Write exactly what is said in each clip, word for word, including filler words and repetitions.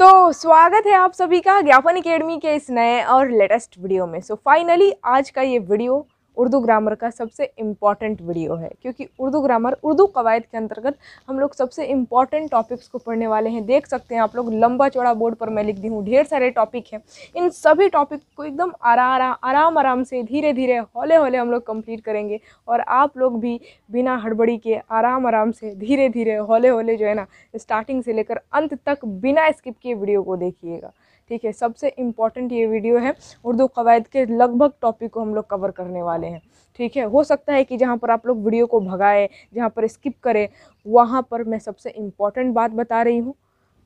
तो स्वागत है आप सभी का ज्ञापन एकेडमी के इस नए और लेटेस्ट वीडियो में। सो so, फाइनली आज का ये वीडियो उर्दू ग्रामर का सबसे इम्पॉर्टेंट वीडियो है, क्योंकि उर्दू ग्रामर उर्दू कवायद के अंतर्गत हम लोग सबसे इम्पॉर्टेंट टॉपिक्स को पढ़ने वाले हैं। देख सकते हैं आप लोग, लंबा चौड़ा बोर्ड पर मैं लिख दी हूँ, ढेर सारे टॉपिक हैं। इन सभी टॉपिक को एकदम आराम आराम आराम से धीरे धीरे हौले हौले हम लोग कंप्लीट करेंगे और आप लोग भी बिना हड़बड़ी के आराम आराम से धीरे धीरे हौले हौले जो है ना स्टार्टिंग से लेकर अंत तक बिना स्किप किए वीडियो को देखिएगा, ठीक है। सबसे इम्पॉर्टेंट ये वीडियो है, उर्दू कवायद के लगभग टॉपिक को हम लोग कवर करने वाले हैं, ठीक है। हो सकता है कि जहाँ पर आप लोग वीडियो को भगाएं, जहाँ पर स्किप करें, वहाँ पर मैं सबसे इम्पॉर्टेंट बात बता रही हूँ।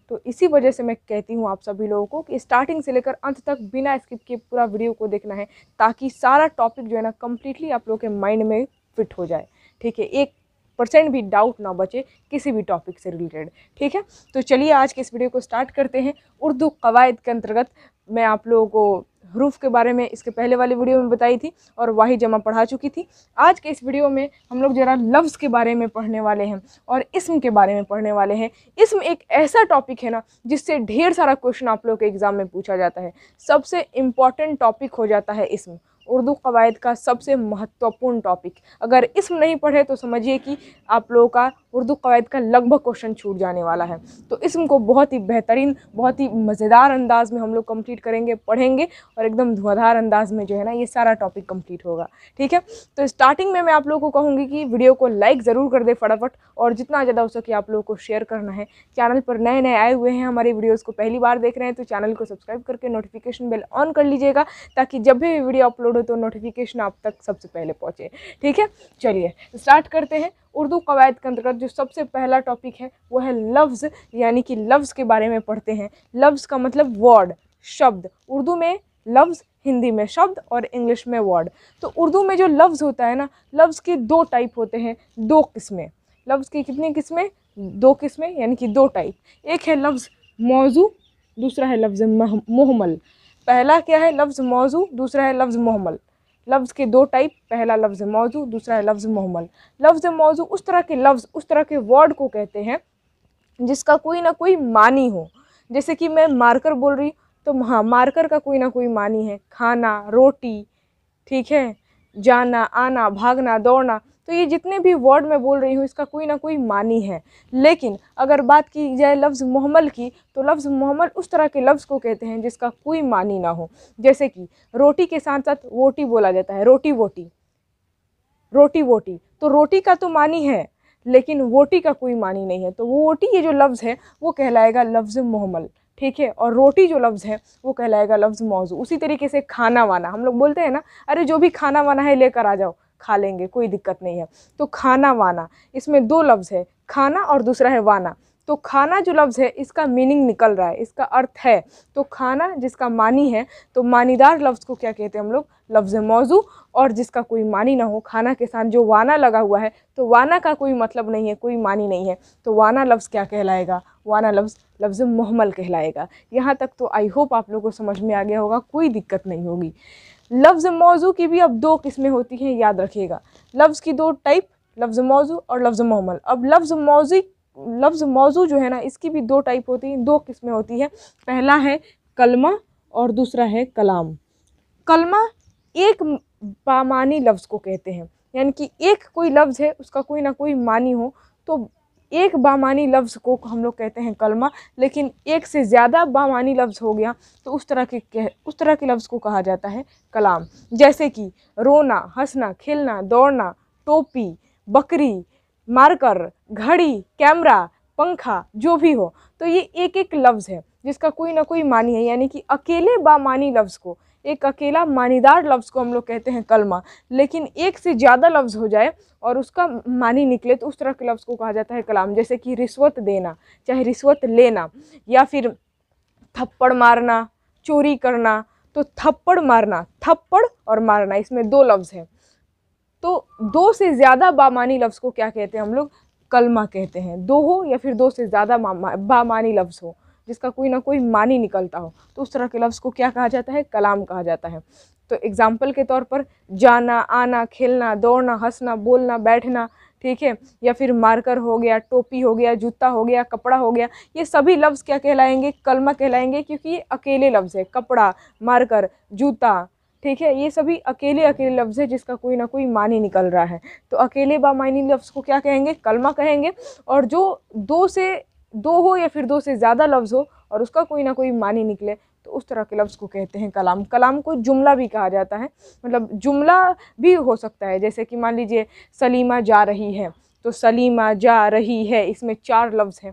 तो इसी वजह से मैं कहती हूँ आप सभी लोगों को कि स्टार्टिंग से लेकर अंत तक बिना स्किप के पूरा वीडियो को देखना है, ताकि सारा टॉपिक जो है ना कम्प्लीटली आप लोग के माइंड में फिट हो जाए, ठीक है। एक परसेंट भी डाउट ना बचे किसी भी टॉपिक से रिलेटेड, ठीक है। तो चलिए आज के इस वीडियो को स्टार्ट करते हैं। उर्दू कवायद के अंतर्गत मैं आप लोगों को हरूफ के बारे में इसके पहले वाले वीडियो में बताई थी और वाही जमा पढ़ा चुकी थी। आज के इस वीडियो में हम लोग ज़रा लफ्ज़ के बारे में पढ़ने वाले हैं और इस्म के बारे में पढ़ने वाले हैं। इस्म एक ऐसा टॉपिक है ना जिससे ढेर सारा क्वेश्चन आप लोग के एग्ज़ाम में पूछा जाता है। सबसे इम्पॉर्टेंट टॉपिक हो जाता है इस्म, उर्दू कवायद का सबसे महत्वपूर्ण टॉपिक। अगर इस्म नहीं पढ़े तो समझिए कि आप लोगों का उर्दू कवायद का लगभग क्वेश्चन छूट जाने वाला है। तो इस्म को बहुत ही बेहतरीन, बहुत ही मज़ेदार अंदाज में हम लोग कंप्लीट करेंगे, पढ़ेंगे और एकदम धुआंधार अंदाज में जो है ना ये सारा टॉपिक कंप्लीट होगा, ठीक है। तो स्टार्टिंग में मैं आप लोगों को कहूँगी कि वीडियो को लाइक ज़रूर कर दे फटाफट, और जितना ज़्यादा हो सके आप लोगों को शेयर करना है। चैनल पर नए नए आए हुए हैं, हमारे वीडियोज़ को पहली बार देख रहे हैं तो चैनल को सब्सक्राइब करके नोटिफिकेशन बेल ऑन कर लीजिएगा, ताकि जब भी वीडियो अपलोड तो नोटिफिकेशन आप तक सबसे पहले पहुंचे, ठीक है। चलिए स्टार्ट करते हैं। उर्दू कवायद के अंतर्गत जो सबसे पहला टॉपिक है वो है लफ्ज़, यानी कि लफ्ज़ के बारे में पढ़ते हैं। लफ्ज़ का मतलब वर्ड, शब्द। उर्दू में लफ्ज़, हिंदी में शब्द और इंग्लिश में वर्ड। तो उर्दू में जो लफ्ज़ होता है ना, लफ्ज़ के दो टाइप होते हैं, दो किस्में। लफ्ज़ की कितनी किस्में? दो किस्में, यानी कि दो टाइप। एक है लफ्ज़ मौजू, दूसरा है लफ्ज़ मुहमल। पहला क्या है? लफ्ज़ मौजू, दूसरा है लफ्ज़ मुहमल। लफ्ज़ के दो टाइप, पहला लफ्ज़ मौजू, दूसरा है लफ्ज़ मुहमल। लफ्ज़ मौजू उस तरह के लफ्ज़, उस तरह के वर्ड को कहते हैं जिसका कोई ना कोई मानी हो। जैसे कि मैं मार्कर बोल रही तो हाँ, मार्कर का कोई ना कोई मानी है, खाना, रोटी, ठीक है, जाना, आना, भागना, दौड़ना। तो ये जितने भी वर्ड मैं बोल रही हूँ इसका कोई ना कोई मानी है। लेकिन अगर बात की जाए लफ्ज़ मुहमल की, तो लफ्ज़ मुहमल उस तरह के लफ्ज़ को कहते हैं जिसका कोई मानी ना हो। जैसे कि रोटी के साथ साथ वोटी बोला जाता है, रोटी वोटी, रोटी वोटी। तो रोटी का तो मानी है लेकिन वोटी का कोई मानी नहीं है, तो वो वोटी ये जो लफ्ज़ है वो कहलाएगा लफ्ज़ मुहमल, ठीक है। और रोटी जो लफ्ज़ है वो कहलाएगा लफ्ज़ मौजू। उसी तरीके से खाना वाना, हम लोग बोलते हैं ना, अरे जो भी खाना वाना है लेकर आ जाओ, खा लेंगे, कोई दिक्कत नहीं है। तो खाना वाना, इसमें दो लफ्ज़ है, खाना और दूसरा है वाना। तो खाना जो लफ्ज़ है इसका मीनिंग निकल रहा है, इसका अर्थ है। तो खाना जिसका मानी है, तो मानीदार लफ्ज़ को क्या कहते हैं हम लोग? लफ्ज़ मौजू। और जिसका कोई मानी ना हो, खाना के साथ जो वाना लगा हुआ है, तो वाना का कोई मतलब नहीं है, कोई मानी नहीं है, तो वाना लफ्ज़ क्या कहलाएगा? वाना लफ्ज़ लफ्ज़ मुहमल कहलाएगा। यहाँ तक तो आई होप आप लोगों को समझ में आ गया होगा, कोई दिक्कत नहीं होगी। लफ्ज़ मौजू की भी अब दो किस्में होती हैं, याद रखिएगा। लफ्ज़ की दो टाइप, लफ्ज़ मौजू और लफ्ज़ मुहमल। अब लफ्ज़ मौजू लफ्ज़ मौजू जो है ना इसकी भी दो टाइप होती हैं, दो किस्में होती हैं। पहला है कलमा और दूसरा है कलाम। कलमा एक बामानी लफ्ज़ को कहते हैं, यानी कि एक कोई लफ्ज़ है उसका कोई ना कोई मानी हो, तो एक बामानी लफ्ज़ को हम लोग कहते हैं कलमा। लेकिन एक से ज़्यादा बामानी लफ्ज़ हो गया तो उस तरह के कह उस तरह के लफ्ज़ को कहा जाता है कलाम। जैसे कि रोना, हंसना, खेलना, दौड़ना, टोपी, बकरी, मार्कर, घड़ी, कैमरा, पंखा, जो भी हो। तो ये एक एक लफ्ज़ है जिसका कोई ना कोई मानी है, यानी कि अकेले बामानी लफ्ज़ को, एक अकेला मानीदार लफ्ज़ को हम लोग कहते हैं कलमा। लेकिन एक से ज़्यादा लफ्ज़ हो जाए और उसका मानी निकले तो उस तरह के लफ्ज़ को कहा जाता है कलाम। जैसे कि रिश्वत देना, चाहे रिश्वत लेना, या फिर थप्पड़ मारना, चोरी करना। तो थप्पड़ मारना, थप्पड़ और मारना, इसमें दो लफ्ज़ हैं। तो दो से ज़्यादा बामानी लफ्ज़ को क्या कहते हैं हम लोग? कलमा कहते हैं। दो हो या फिर दो से ज़्यादा बामानी लफ्ज़ हो जिसका कोई ना कोई मानी निकलता हो, तो उस तरह के लफ्ज़ को क्या कहा जाता है? कलाम कहा जाता है। तो एग्ज़ाम्पल के तौर पर जाना, आना, खेलना, दौड़ना, हंसना, बोलना, बैठना, ठीक है, या फिर मार्कर हो गया, टोपी हो गया, जूता हो गया, कपड़ा हो गया, ये सभी लफ्ज़ क्या कहलाएंगे, कलमा कहलाएंगे, क्योंकि ये अकेले लफ्ज़ है। कपड़ा, मार्कर, जूता, ठीक है, ये सभी अकेले अकेले लफ्ज़ है जिसका कोई ना कोई मानी निकल रहा है। तो अकेले बामानी लफ्ज़ को क्या कहेंगे, कलमा कहेंगे। और जो दो से दो हो या फिर दो से ज़्यादा लफ्ज़ हो और उसका कोई ना कोई मानी निकले, तो उस तरह के लफ्ज़ को कहते हैं कलाम। कलाम को जुमला भी कहा जाता है, मतलब जुमला भी हो सकता है। जैसे कि मान लीजिए सलीमा जा रही है, तो सलीमा जा रही है, इसमें चार लफ्ज़ हैं,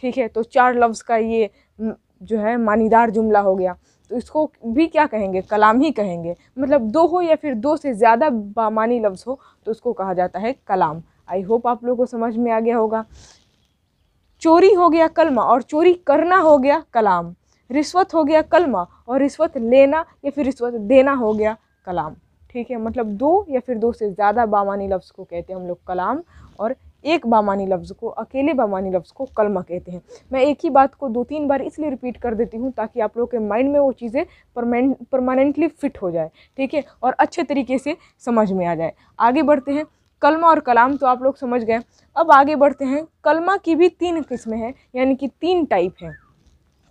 ठीक है, तो चार लफ्ज़ का ये जो है मानीदार जुमला हो गया, तो इसको भी क्या कहेंगे, कलाम ही कहेंगे। मतलब दो हो या फिर दो से ज़्यादा बामानी लफ्ज़ हो तो उसको कहा जाता है कलाम। आई होप आप लोगों को समझ में आ गया होगा। चोरी हो गया कलमा और चोरी करना हो गया कलाम। रिश्वत हो गया कलमा और रिश्वत लेना या फिर रिश्वत देना हो गया कलाम। ठीक है, मतलब दो या फिर दो से ज़्यादा बामानी लफ्ज़ को कहते हैं हम लोग कलाम, और एक बामानी लफ्ज़ को, अकेले बामानी लफ्ज़ को कलमा कहते हैं। मैं एक ही बात को दो तीन बार इसलिए रिपीट कर देती हूँ ताकि आप लोगों के माइंड में वो चीज़ें परमानेंटली फिट हो जाए, ठीक है, और अच्छे तरीके से समझ में आ जाए। आगे बढ़ते हैं। कलमा और कलाम तो आप लोग समझ गए। अब आगे बढ़ते हैं। कलमा की भी तीन किस्में हैं, यानी कि तीन टाइप हैं।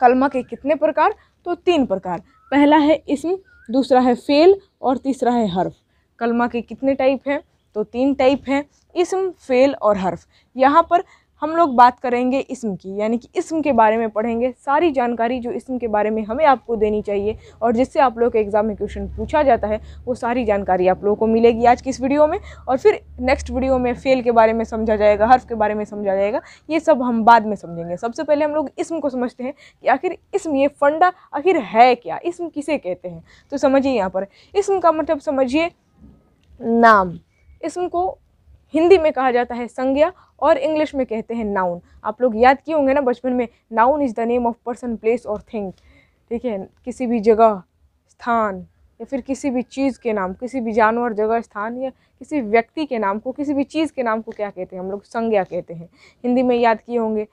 कलमा के कितने प्रकार, तो तीन प्रकार। पहला है इस्म, दूसरा है फ़ेल और तीसरा है हर्फ। कलमा के कितने टाइप हैं, तो तीन टाइप हैं, इस्म, फ़ेल और हर्फ। यहाँ पर हम लोग बात करेंगे इस्म की, यानी कि इस्म के बारे में पढ़ेंगे। सारी जानकारी जो इस्म के बारे में हमें आपको देनी चाहिए और जिससे आप लोगों के एग्ज़ाम में क्वेश्चन पूछा जाता है, वो सारी जानकारी आप लोगों को मिलेगी आज की इस वीडियो में। और फिर नेक्स्ट वीडियो में फ़ेल के बारे में समझा जाएगा, हर्फ के बारे में समझा जाएगा, ये सब हम बाद में समझेंगे। सबसे पहले हम लोग इस्म को समझते हैं कि आखिर इस्म, ये फंडा आखिर है क्या, इस्म किसे कहते हैं। तो समझिए, यहाँ पर इस्म का मतलब समझिए नाम। इस्म को हिंदी में कहा जाता है संज्ञा और इंग्लिश में कहते हैं नाउन। आप लोग याद किए होंगे ना बचपन में, noun is the name of person, place और थिंग। ठीक है, किसी भी जगह, स्थान या फिर किसी भी चीज़ के नाम, किसी भी जानवर, जगह, स्थान या किसी व्यक्ति के नाम को, किसी भी चीज़ के नाम को क्या कहते हैं हम लोग, संज्ञा कहते हैं, हिंदी में याद किए होंगे।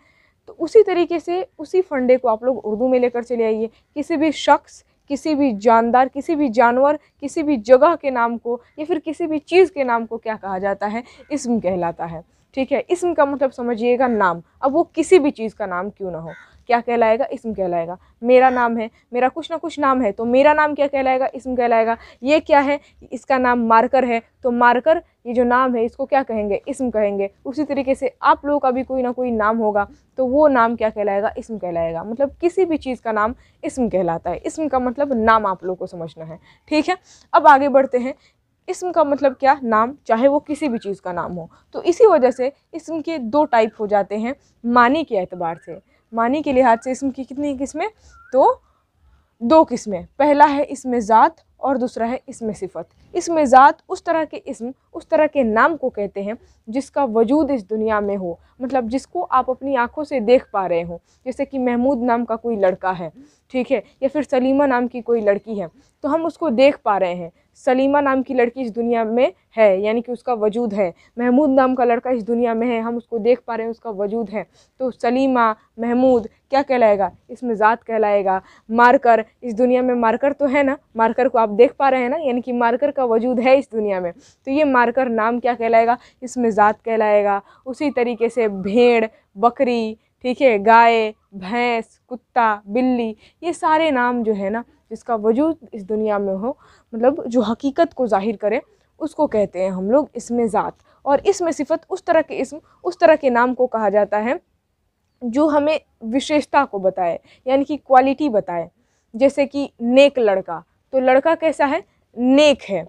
तो उसी तरीके से उसी फंडे को आप लोग उर्दू में लेकर चले आइए। किसी भी शख्स, किसी भी जानदार, किसी भी जानवर, किसी भी जगह के नाम को या फिर किसी भी चीज़ के नाम को क्या कहा जाता है, इस्म कहलाता है। ठीक है, इस्म का मतलब समझिएगा नाम। अब वो किसी भी चीज़ का नाम क्यों ना हो, क्या कहलाएगा, इस्म कहलाएगा। मेरा नाम है, मेरा कुछ ना कुछ नाम है, तो मेरा नाम क्या कहलाएगा, इस्म कहलाएगा। ये क्या है, इसका नाम मार्कर है, तो मार्कर, ये जो नाम है, इसको क्या कहेंगे, इस्म कहेंगे। उसी तरीके से आप लोगों का भी कोई ना कोई नाम होगा, तो वो नाम क्या कहलाएगा, इस्म कहलाएगा। मतलब किसी भी चीज़ का नाम इस्म कहलाता है। इस्म का मतलब नाम आप लोगों को समझना है। ठीक है, अब आगे बढ़ते हैं। इस्म का मतलब क्या, नाम, चाहे वो किसी भी चीज़ का नाम हो। तो इसी वजह से इस्म के दो टाइप हो जाते हैं मानी के एतबार से। मानी के लिहाज से इस्म की कितनी किस्में, तो दो किस्में। पहला है इस्म ज़ात और दूसरा है इस्म सिफ़त। इस्म ज़ात उस तरह के इस्म, उस तरह के नाम को कहते हैं जिसका वजूद इस दुनिया में हो, मतलब जिसको आप अपनी आँखों से देख पा रहे हो। जैसे कि महमूद नाम का कोई लड़का है, ठीक है, या फिर सलीमा नाम की कोई लड़की है, तो हम उसको देख पा रहे हैं। सलीमा नाम की लड़की इस दुनिया में है, यानी कि उसका वजूद है। महमूद नाम का लड़का इस दुनिया में है, हम उसको देख पा रहे हैं, उसका वजूद है। तो सलीमा, महमूद क्या कहलाएगा, इसमें ज़ात कहलाएगा। मार्कर, इस दुनिया में मार्कर तो है ना, मार्कर को आप देख पा रहे हैं ना, यानी कि मार्कर का वजूद है इस दुनिया में, तो ये मार्कर नाम क्या कहलाएगा, इसमें ज़ात कहलाएगा। उसी तरीके से भेड़, बकरी, ठीक है, गाय, भैंस, कुत्ता, बिल्ली, ये सारे नाम जो है ना, जिसका वजूद इस दुनिया में हो, मतलब जो हकीकत को जाहिर करे, उसको कहते हैं हम लोग इस्म ज़ात। और इस्म सिफ़त उस तरह के इस्म, उस तरह के नाम को कहा जाता है जो हमें विशेषता को बताए, यानी कि क्वालिटी बताए। जैसे कि नेक लड़का, तो लड़का कैसा है, नेक है,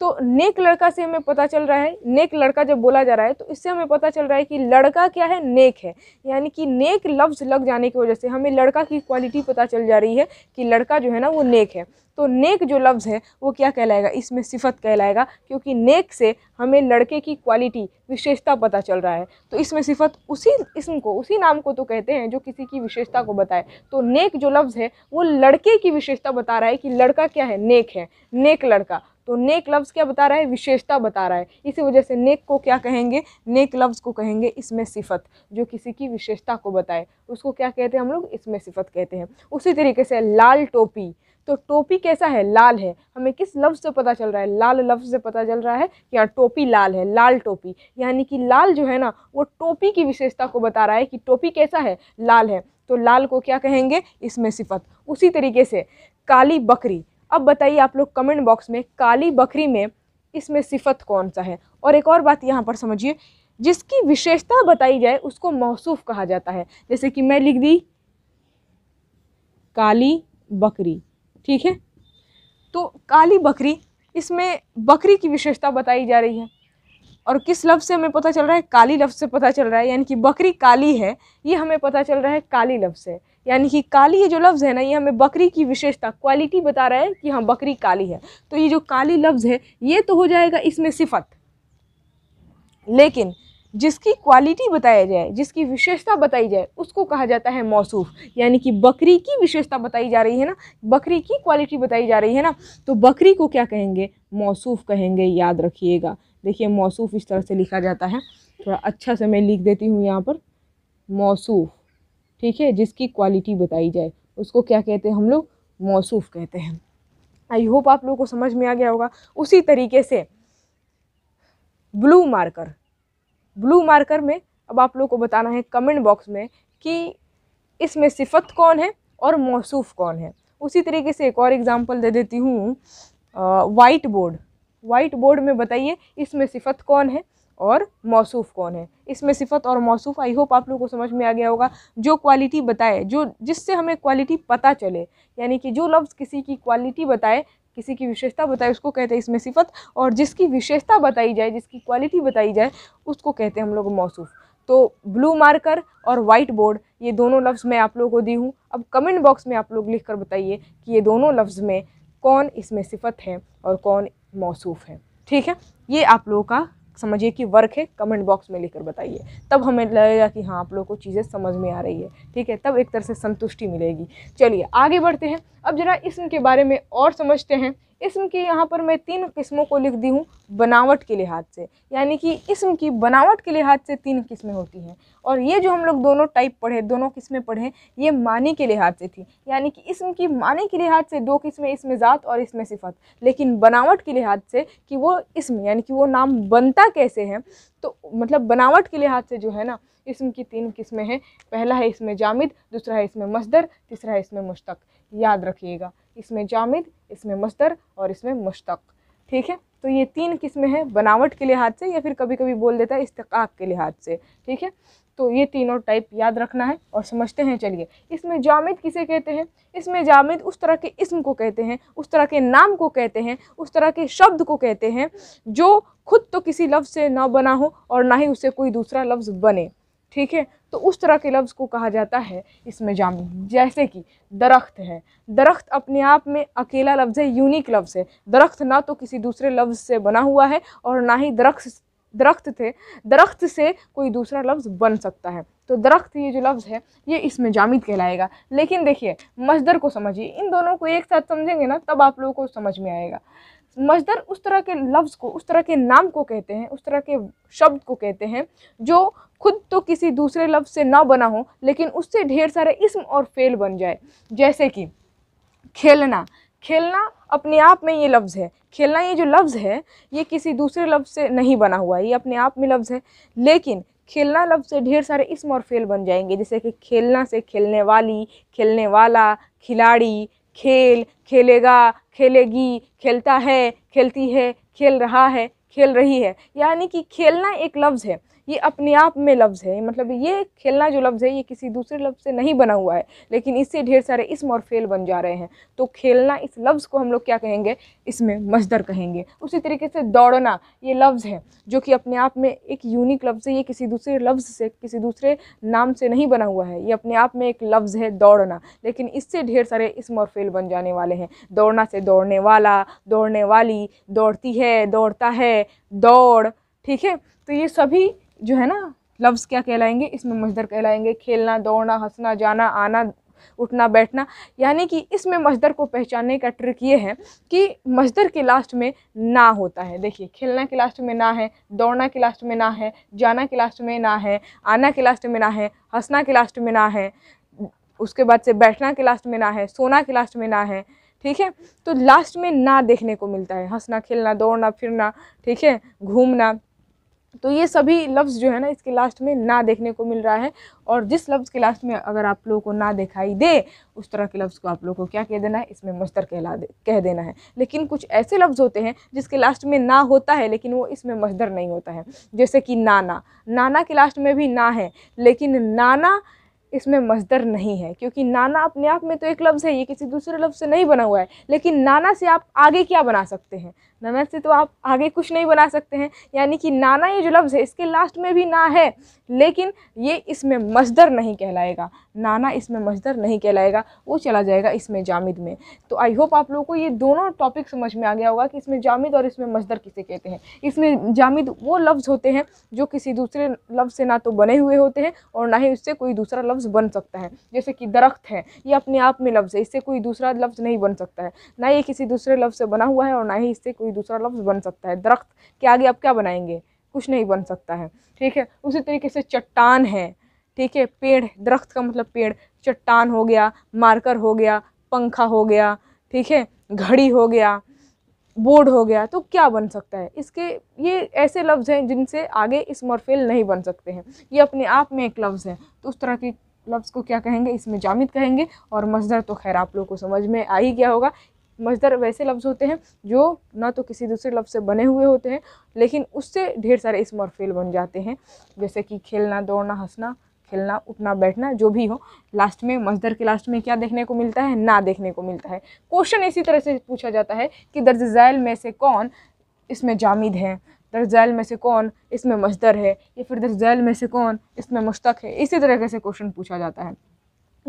तो नेक लड़का से हमें पता चल रहा है, नेक लड़का जब बोला जा रहा है तो इससे हमें पता चल रहा है कि लड़का क्या है, नेक है। यानी कि नेक लफ्ज़ लग जाने की वजह से हमें लड़का की क्वालिटी पता चल जा रही है कि लड़का जो है ना, वो नेक है। तो नेक जो लफ्ज़ है वो क्या कहलाएगा, इसमें सिफ़त कहलाएगा, क्योंकि नेक से हमें लड़के की क्वालिटी, विशेषता पता चल रहा है। तो इसमें सिफ़त उसी इस्म को, उसी नाम को तो कहते हैं जो किसी की विशेषता को बताए। तो नेक जो लफ्ज़ है वो लड़के की विशेषता बता रहा है कि लड़का क्या है, नेक है, नेक लड़का। तो नेक लफ्ज़ क्या बता रहा है, विशेषता बता रहा है। इसी वजह से नेक को क्या कहेंगे, नेक लफ्ज़ को कहेंगे इसमें सिफत, जो किसी की विशेषता को बताए उसको क्या कहते हैं हम लोग, इसमें सिफत कहते हैं। उसी तरीके से लाल टोपी, तो टोपी कैसा है, लाल है। हमें किस लफ्ज़ से पता चल रहा है, लाल लफ्ज़ से पता चल रहा है कि यहाँ टोपी लाल है, लाल टोपी, यानी कि लाल जो है ना वो टोपी की विशेषता को बता रहा है कि टोपी कैसा है, लाल है, तो लाल को क्या कहेंगे, इसमें सिफत। उसी तरीके से काली बकरी, अब बताइए आप लोग कमेंट बॉक्स में काली बकरी में इसमें सिफत कौन सा है। और एक और बात यहाँ पर समझिए, जिसकी विशेषता बताई जाए उसको मौसूफ कहा जाता है। जैसे कि मैं लिख दी काली बकरी, ठीक है, तो काली बकरी, इसमें बकरी की विशेषता बताई जा रही है और किस लफ्ज़ से हमें पता चल रहा है, काली लफ्ज़ से पता चल रहा है, यानी कि बकरी काली है, ये हमें पता चल रहा है काली लफ्ज़ से। यानी कि काली ये जो लफ्ज़ है ना, ये हमें बकरी की विशेषता क्वालिटी बता रहा है कि हाँ बकरी काली है। तो ये जो काली लफ्ज़ है ये तो हो जाएगा इसमें सिफत, लेकिन जिसकी क्वालिटी बताई जाए, जिसकी विशेषता बताई जाए उसको कहा जाता है मौसूफ। यानी कि बकरी की विशेषता बताई जा रही है ना, बकरी की क्वालिटी बताई जा रही है ना, तो बकरी को क्या कहेंगे, मौसूफ कहेंगे, याद रखिएगा। देखिए मौसूफ इस तरह से लिखा जाता है, थोड़ा अच्छा से मैं लिख देती हूँ यहाँ पर, मौसूफ, ठीक है, जिसकी क्वालिटी बताई जाए उसको क्या कहते हैं हम लोग, मौसूफ कहते हैं। आई होप आप लोगों को समझ में आ गया होगा। उसी तरीके से ब्लू मार्कर, ब्लू मार्कर में अब आप लोगों को बताना है कमेंट बॉक्स में कि इसमें सिफत कौन है और मौसूफ कौन है। उसी तरीके से एक और एग्ज़ाम्पल दे देती हूँ, वाइट बोर्ड, वाइट बोर्ड में बताइए इसमें सिफत कौन है और मौसूफ कौन है। इसमें सिफत और मौसूफ आई होप आप लोगों को समझ में आ गया होगा। जो क्वालिटी बताए, जो जिससे हमें क्वालिटी पता चले, यानी कि जो लफ्ज़ किसी की क्वालिटी बताए, किसी की विशेषता बताए उसको कहते हैं इसमें सिफत, और जिसकी विशेषता बताई जाए, जिसकी क्वालिटी बताई जाए उसको कहते हैं हम लोग मौसूफ। तो ब्लू मार्कर और वाइट बोर्ड, ये दोनों लफ्ज़ मैं आप लोगों को दी हूँ। अब कमेंट बॉक्स में आप लोग लिख कर बताइए कि ये दोनों लफ्ज़ में कौन इसमें सिफत है और कौन मौसूफ है, ठीक है। ये आप लोगों का समझिए कि वर्क है, कमेंट बॉक्स में लिखकर बताइए, तब हमें लगेगा कि हाँ आप लोगों को चीज़ें समझ में आ रही है, ठीक है, तब एक तरह से संतुष्टि मिलेगी। चलिए आगे बढ़ते हैं, अब जरा इस्म के बारे में और समझते हैं। इस्म के यहाँ पर मैं तीन किस्मों को लिख दी हूँ बनावट के लिहाज से, यानी कि इस्म की बनावट के लिहाज से तीन किस्में होती हैं। और ये जो हम लोग दोनों टाइप पढ़े, दोनों किस्में पढ़े, ये मानी के लिहाज से थी, यानी कि इस्म की मानी के लिहाज से दो किस्में, इस्म ज़ात और इस्म सिफत। लेकिन बनावट के लिहाज से कि वो इस्म यानी कि वो नाम बनता कैसे है, तो मतलब बनावट के लिहाज से जो है ना, इस्म की तीन किस्में हैं। पहला है इस्म जामिद, दूसरा है इस्म मस्दर, तीसरा है इस्म मुश्तक। याद रखिएगा, इसमें जामिद, इसमें मस्दर और इसमें मुश्तक, ठीक है। तो ये तीन किस्में हैं बनावट के लिहाज से, या फिर कभी कभी बोल देता है इस्तिक़ाक़ के लिहाज से, ठीक है। तो ये तीनों टाइप याद रखना है और समझते हैं। चलिए, इसमें जामिद किसे कहते हैं? इसमें जामिद उस तरह के इस्म को कहते हैं, उस तरह के नाम को कहते हैं, उस तरह के शब्द को कहते हैं जो खुद तो किसी लफ्ज़ से ना बना हो और ना ही उससे कोई दूसरा लफ्ज़ बने, ठीक है। तो उस तरह के लफ्ज़ को कहा जाता है इसमें जामिद। जैसे कि दरख्त है, दरख्त अपने आप में अकेला लफ्ज़ है, यूनिक लफ्ज़ है। दरख्त ना तो किसी दूसरे लफ्ज़ से बना हुआ है और ना ही दरख्त दरख्त थे दरख्त से कोई दूसरा लफ्ज़ बन सकता है। तो दरख्त ये जो लफ्ज़ है ये इसमें जामिद कहलाएगा। लेकिन देखिए मस्दर को समझिए, इन दोनों को एक साथ समझेंगे ना तब आप लोगों को समझ में आएगा। मस्दर उस तरह के लफ्ज़ को, उस तरह के नाम को कहते हैं, उस तरह के शब्द को कहते हैं जो खुद तो किसी दूसरे लफ्ज़ से ना बना हो लेकिन उससे ढेर सारे इस्म और फ़ेल बन जाए। जैसे कि खेलना, खेलना अपने आप में ये लफ्ज़ है, खेलना ये जो लफ्ज़ है ये किसी दूसरे लफ्ज़ से नहीं बना हुआ है, ये अपने आप में लफ्ज़ है, लेकिन खेलना लफ्ज़ से ढेर सारे इस्म और फ़ेल बन जाएंगे। जैसे कि खेलना से खेलने वाली, खेलने वाला, खिलाड़ी, खेल, खेलेगा, खेलेगी, खेलता है, खेलती है, खेल रहा है, खेल रही है। यानी कि खेलना एक लफ्ज़ है, ये अपने आप में लफ्ज़ है, मतलब ये खेलना जो लफ्ज़ है ये किसी दूसरे लफ्ज़ से नहीं बना हुआ है लेकिन इससे ढेर सारे इस्म और फ़ेल बन जा रहे हैं। तो खेलना इस लफ्ज़ को हम लोग क्या कहेंगे, इसमें मस्दर कहेंगे। उसी तरीके से दौड़ना ये लफ्ज़ है जो कि अपने आप में एक यूनिक लफ्ज़ है, ये किसी दूसरे लफ्ज़ से, किसी दूसरे नाम से नहीं बना हुआ है, ये अपने आप में एक लफ्ज़ है दौड़ना, लेकिन इससे ढेर सारे इस्म और फ़ेल बन जाने वाले हैं। दौड़ना से दौड़ने वाला, दौड़ने वाली, दौड़ती है, दौड़ता है, दौड़, ठीक है। तो ये सभी जो है ना लफ्ज़ क्या कहलाएंगे, इसमें मस्दर कहलाएंगे। खेलना, दौड़ना, हंसना, जाना, आना, उठना बैठना, यानी कि इसमें मजदर को पहचानने का ट्रिक ये है कि मजदर के लास्ट में ना होता है। देखिए, खेलना के लास्ट में ना है, दौड़ना के लास्ट में ना है, जाना के लास्ट में ना है, आना के लास्ट में ना है, हंसना के लास्ट में ना है, उसके बाद से बैठना के लास्ट में ना है, सोना के लास्ट में ना है। ठीक है, तो लास्ट में ना देखने को मिलता है, हंसना, खेलना, दौड़ना, फिरना, ठीक है, घूमना, तो ये सभी लफ्ज़ जो है ना इसके लास्ट में ना देखने को मिल रहा है। और जिस लफ्ज़ के लास्ट में अगर आप लोगों को ना दिखाई दे, उस तरह के लफ्ज़ को आप लोगों को क्या कह देना है, इसमें मजदर कहला दे कह देना है। लेकिन कुछ ऐसे लफ्ज़ होते हैं जिसके लास्ट में ना होता है लेकिन वो इसमें मजदर नहीं होता है, जैसे कि नाना। नाना के लास्ट में भी ना है लेकिन नाना इसमें मजदर नहीं है, क्योंकि नाना अपने आप में तो एक लफ्ज़ है, ये किसी दूसरे लफ्ज़ से नहीं बना हुआ है। लेकिन नाना से आप आगे क्या बना सकते हैं, नाना से तो आप आगे कुछ नहीं बना सकते हैं। यानी कि नाना ये जो लफ्ज़ है इसके लास्ट में भी ना है लेकिन ये इसमें मजदर नहीं कहलाएगा, नाना इसमें मजदर नहीं कहलाएगा, वो चला जाएगा इसमें जामिद में। तो आई होप आप लोगों को ये दोनों टॉपिक समझ में आ गया होगा कि इसमें जामिद और इसमें मजदर किसे कहते हैं। इसमें जामिद वो लफ्ज़ होते हैं जो किसी दूसरे लफ्ज़ से ना तो बने हुए होते हैं और ना ही उससे कोई दूसरा लफ्ज़ बन सकता है। जैसे कि दरख्त है, ये अपने आप में लफ्ज़ है, इससे कोई दूसरा लफ्ज़ नहीं बन सकता है, ना ये किसी दूसरे लफ्ज़ से बना हुआ है और ना ही इससे कोई दूसरा लफ्ज़ बन सकता है। दरख्त के आगे आप क्या बनाएंगे, कुछ नहीं बन सकता है। ठीक है, उसी तरीके से चट्टान है, ठीक है, पेड़, दरख्त का मतलब पेड़, चट्टान हो गया, मार्कर हो गया, पंखा हो गया, ठीक है, घड़ी हो गया, बोर्ड हो गया, तो क्या बन सकता है इसके। ये ऐसे लफ्ज़ हैं जिनसे आगे इस्म और फ़िल नहीं बन सकते हैं, ये अपने आप में एक लफ्ज़ है, तो उस तरह की लफ्ज़ को क्या कहेंगे, इसमें जामिद कहेंगे। और मजदर तो खैर आप लोगों को समझ में आ ही गया होगा। मजदर वैसे लफ्ज़ होते हैं जो ना तो किसी दूसरे लफ्ज़ से बने हुए होते हैं लेकिन उससे ढेर सारे इस्म और फ़िल बन जाते हैं, जैसे कि खेलना, दौड़ना, हंसना, खेलना, उठना, बैठना, जो भी हो, लास्ट में मजदर के लास्ट में क्या देखने को मिलता है, ना देखने को मिलता है। क्वेश्चन इसी तरह से पूछा जाता है कि दर्ज ज़ैल में से कौन इसमें जामिद है, दर्ज ज़ैल में से कौन इसमें मजदर है, या फिर दर्ज ज़ैल में से कौन इसमें मुश्तक है। इसी तरह से क्वेश्चन पूछा जाता है।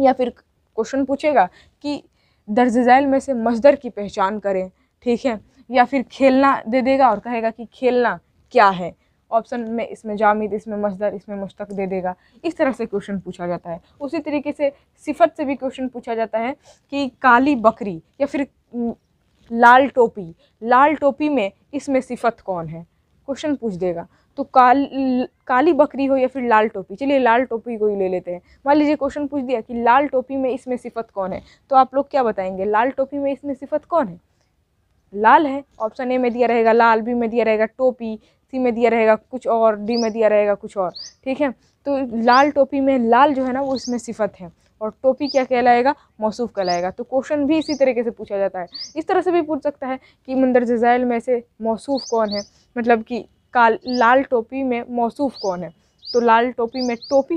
या फिर क्वेश्चन पूछेगा कि दर्ज ज़ैल में से मजदर की पहचान करें, ठीक है, या फिर खेलना दे देगा और कहेगा कि खेलना क्या है, ऑप्शन में इसमें जामिद, इसमें मजदर, इसमें मुश्तक दे देगा। इस तरह से क्वेश्चन पूछा जाता है। उसी तरीके से सिफत से भी क्वेश्चन पूछा जाता है कि काली बकरी या फिर लाल टोपी, लाल टोपी में इसमें सिफत कौन है, क्वेश्चन पूछ देगा। तो काल काली बकरी हो या फिर लाल टोपी, चलिए लाल टोपी को ही ले लेते हैं। मान लीजिए क्वेश्चन पूछ दिया कि लाल टोपी में इसमें सिफत कौन है, तो आप लोग क्या बताएंगे, लाल टोपी में इसमें सिफत कौन है, लाल है, ऑप्शन ए में दिया रहेगा लाल, बी में दिया रहेगा टोपी, सी में दिया रहेगा कुछ और, डी में दिया रहेगा कुछ और। ठीक है, तो लाल टोपी में लाल जो है ना वो इसमें सिफत है और टोपी क्या कहलाएगा, मौसूफ कहलाएगा। तो क्वेश्चन भी इसी तरीके से पूछा जाता है। इस तरह से भी पूछ सकता है कि मंदर जज़ाइल में से मौसूफ कौन है, मतलब कि काल लाल टोपी में मौसूफ कौन है, तो लाल टोपी में टोपी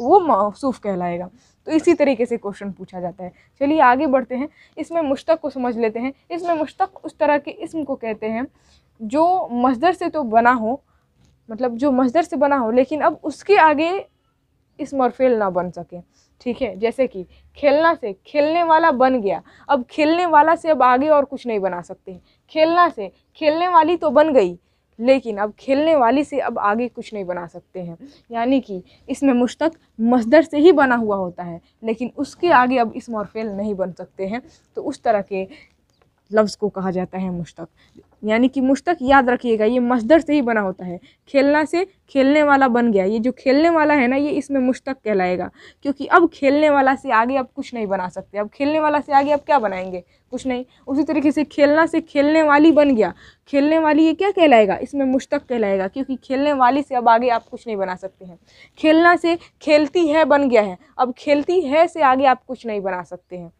वो मौसूफ कहलाएगा। तो इसी तरीके से क्वेश्चन पूछा जाता है। चलिए आगे बढ़ते हैं, इसमें मुश्तक को समझ लेते हैं। इसमें मुश्तक उस तरह के इस्म को कहते हैं जो मजदर से तो बना हो, मतलब जो मजदर से बना हो लेकिन अब उसके आगे इस्म और फ़िल ना बन सके। ठीक है, जैसे कि खेलना से खेलने वाला बन गया, अब खेलने वाला से अब आगे और कुछ नहीं बना सकते। खेलना से खेलने वाली तो बन गई लेकिन अब खेलने वाली से अब आगे कुछ नहीं बना सकते हैं, यानी कि इसमें मुश्तक मजदर से ही बना हुआ होता है लेकिन उसके आगे अब इस्म और फ़िल नहीं बन सकते हैं, तो उस तरह के लफ्ज़ को कहा जाता है मुश्तक। यानी कि मुश्तक याद रखिएगा ये मजदर से ही बना होता है। खेलना से खेलने वाला बन गया, ये जो खेलने वाला है ना ये इसमें मुश्तक कहलाएगा, क्योंकि अब खेलने वाला से आगे आप कुछ नहीं बना सकते, अब खेलने वाला से आगे आप क्या बनाएंगे, कुछ नहीं। उसी तरीके से खेलना से खेलने वाली बन गया, खेलने वाली ये क्या कहलाएगा, इसमें मुश्तक कहलाएगा, क्योंकि खेलने वाली से अब आगे आप कुछ नहीं बना सकते हैं। खेलना से खेलती है बन गया है, अब खेलती है से आगे आप कुछ नहीं बना सकते हैं।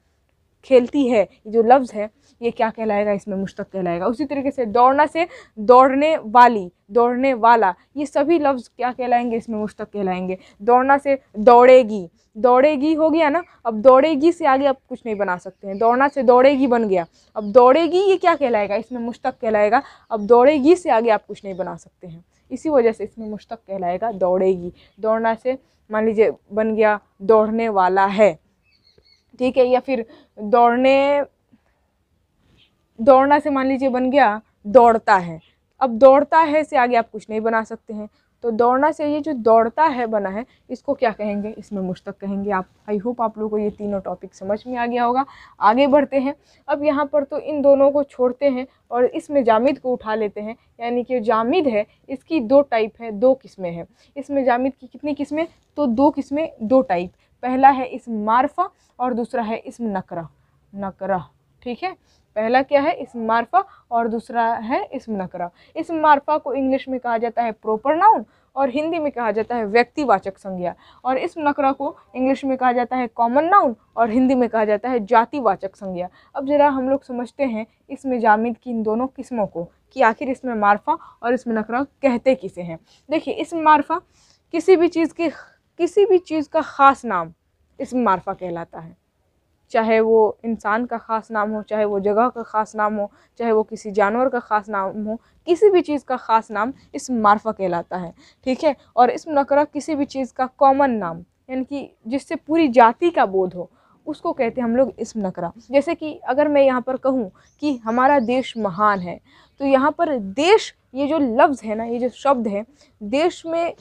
खेलती है जो लफ्ज़ है ये क्या कहलाएगा, इसमें मुश्तक कहलाएगा। उसी तरीके से दौड़ना से दौड़ने वाली, दौड़ने वाला, ये सभी लफ्ज़ क्या कहलाएंगे, इसमें मुश्तक कहलाएंगे। दौड़ना से दौड़ेगी, दौड़ेगी हो गया ना, अब दौड़ेगी से आगे आप कुछ नहीं बना सकते हैं। दौड़ना से दौड़ेगी बन गया, अब दौड़ेगी ये क्या कहलाएगा, इसमें मुश्तक कहलाएगा, अब दौड़ेगी से आगे आप कुछ नहीं बना सकते हैं, इसी वजह से इसमें मुश्तक कहलाएगा दौड़ेगी। दौड़ना से मान लीजिए बन गया दौड़ने वाला है, ठीक है, या फिर दौड़ने दौड़ना से मान लीजिए बन गया दौड़ता है, अब दौड़ता है से आगे आप कुछ नहीं बना सकते हैं। तो दौड़ना चाहिए जो दौड़ता है बना है, इसको क्या कहेंगे, इसमें मुश्तक कहेंगे। आप आई होप आप लोगों को ये तीनों टॉपिक समझ में आ गया होगा। आगे बढ़ते हैं। अब यहाँ पर तो इन दोनों को छोड़ते हैं और इसमें जामिद को उठा लेते हैं, यानी कि जामिद है इसकी दो टाइप है, दो किस्में हैं। इसमें जामिद की कितनी किस्में, तो दो किस्में, दो टाइप। पहला है इस्म मारफा और दूसरा है इस्म नकरा। नकरा, ठीक है, पहला क्या है इस्म मारफा और दूसरा है इस्म नकरा। इस्म मारफा को इंग्लिश में कहा जाता है प्रॉपर नाउन और हिंदी में कहा जाता है व्यक्तिवाचक संज्ञा, और इस्म नकरा को इंग्लिश में कहा जाता है कॉमन नाउन और हिंदी में कहा जाता है जातिवाचक संज्ञा। अब ज़रा हम लोग समझते हैं इसमें जामिद की इन दोनों किस्मों को कि आखिर इसमें मारफा और इसमें नकरा कहते किसे हैं। देखिए, इस्म मारफा किसी भी चीज़ के किसी भी चीज़ का ख़ास नाम इस्म मारफा कहलाता है, चाहे वो इंसान का ख़ास नाम हो, चाहे वो जगह का ख़ास नाम हो, चाहे वो किसी जानवर का ख़ास नाम हो, किसी भी चीज़ का ख़ास नाम इस्म मारफा कहलाता है, ठीक है। और इस्म नकरा किसी भी चीज़ का कॉमन नाम, यानी कि जिससे पूरी जाति का बोध हो, उसको कहते हैं हम लोग इस्म नकरा। जैसे कि अगर मैं यहाँ पर कहूँ कि हमारा देश महान है, तो यहाँ पर देश, ये जो लफ्ज़ है ना, ये जो शब्द है, देश में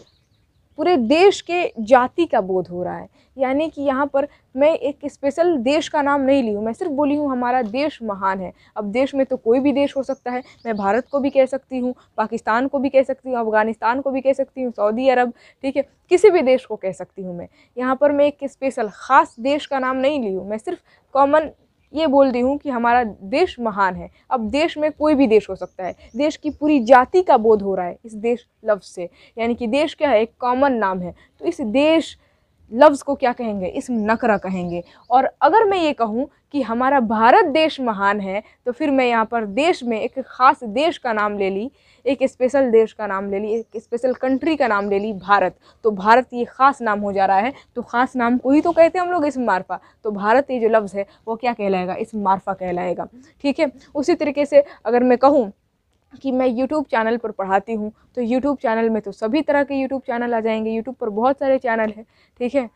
पूरे देश के जाति का बोध हो रहा है। यानी कि यहाँ पर मैं एक स्पेशल देश का नाम नहीं ली हूँ, मैं सिर्फ बोली हूँ हमारा देश महान है। अब देश में तो कोई भी देश हो सकता है, मैं भारत को भी कह सकती हूँ, पाकिस्तान को भी कह सकती हूँ, अफ़गानिस्तान को भी कह सकती हूँ, सऊदी अरब, ठीक है, किसी भी देश को कह सकती हूँ मैं। यहाँ पर मैं एक स्पेशल ख़ास देश का नाम नहीं ली हूँ, मैं सिर्फ कॉमन ये बोल रही हूँ कि हमारा देश महान है। अब देश में कोई भी देश हो सकता है, देश की पूरी जाति का बोध हो रहा है इस देश लफ्ज़ से, यानी कि देश क्या है, एक कॉमन नाम है। तो इस देश लफ्ज़ को क्या कहेंगे, इस्म नकरा कहेंगे। और अगर मैं ये कहूँ कि हमारा भारत देश महान है, तो फिर मैं यहाँ पर देश में एक ख़ास देश का नाम ले ली, एक स्पेशल देश का नाम ले ली, एक स्पेशल कंट्री का नाम ले ली भारत, तो भारत ये ख़ास नाम हो जा रहा है। तो ख़ास नाम को ही तो कहते हैं हम लोग इस्म मारफा, तो भारत ये जो लफ्ज़ है वो क्या कहलाएगा, इस्म मारफा कहलाएगा, ठीक है। उसी तरीके से अगर मैं कहूँ कि मैं YouTube चैनल पर पढ़ाती हूँ, तो YouTube चैनल में तो सभी तरह के YouTube चैनल आ जाएंगे। YouTube पर बहुत सारे चैनल हैं, ठीक है,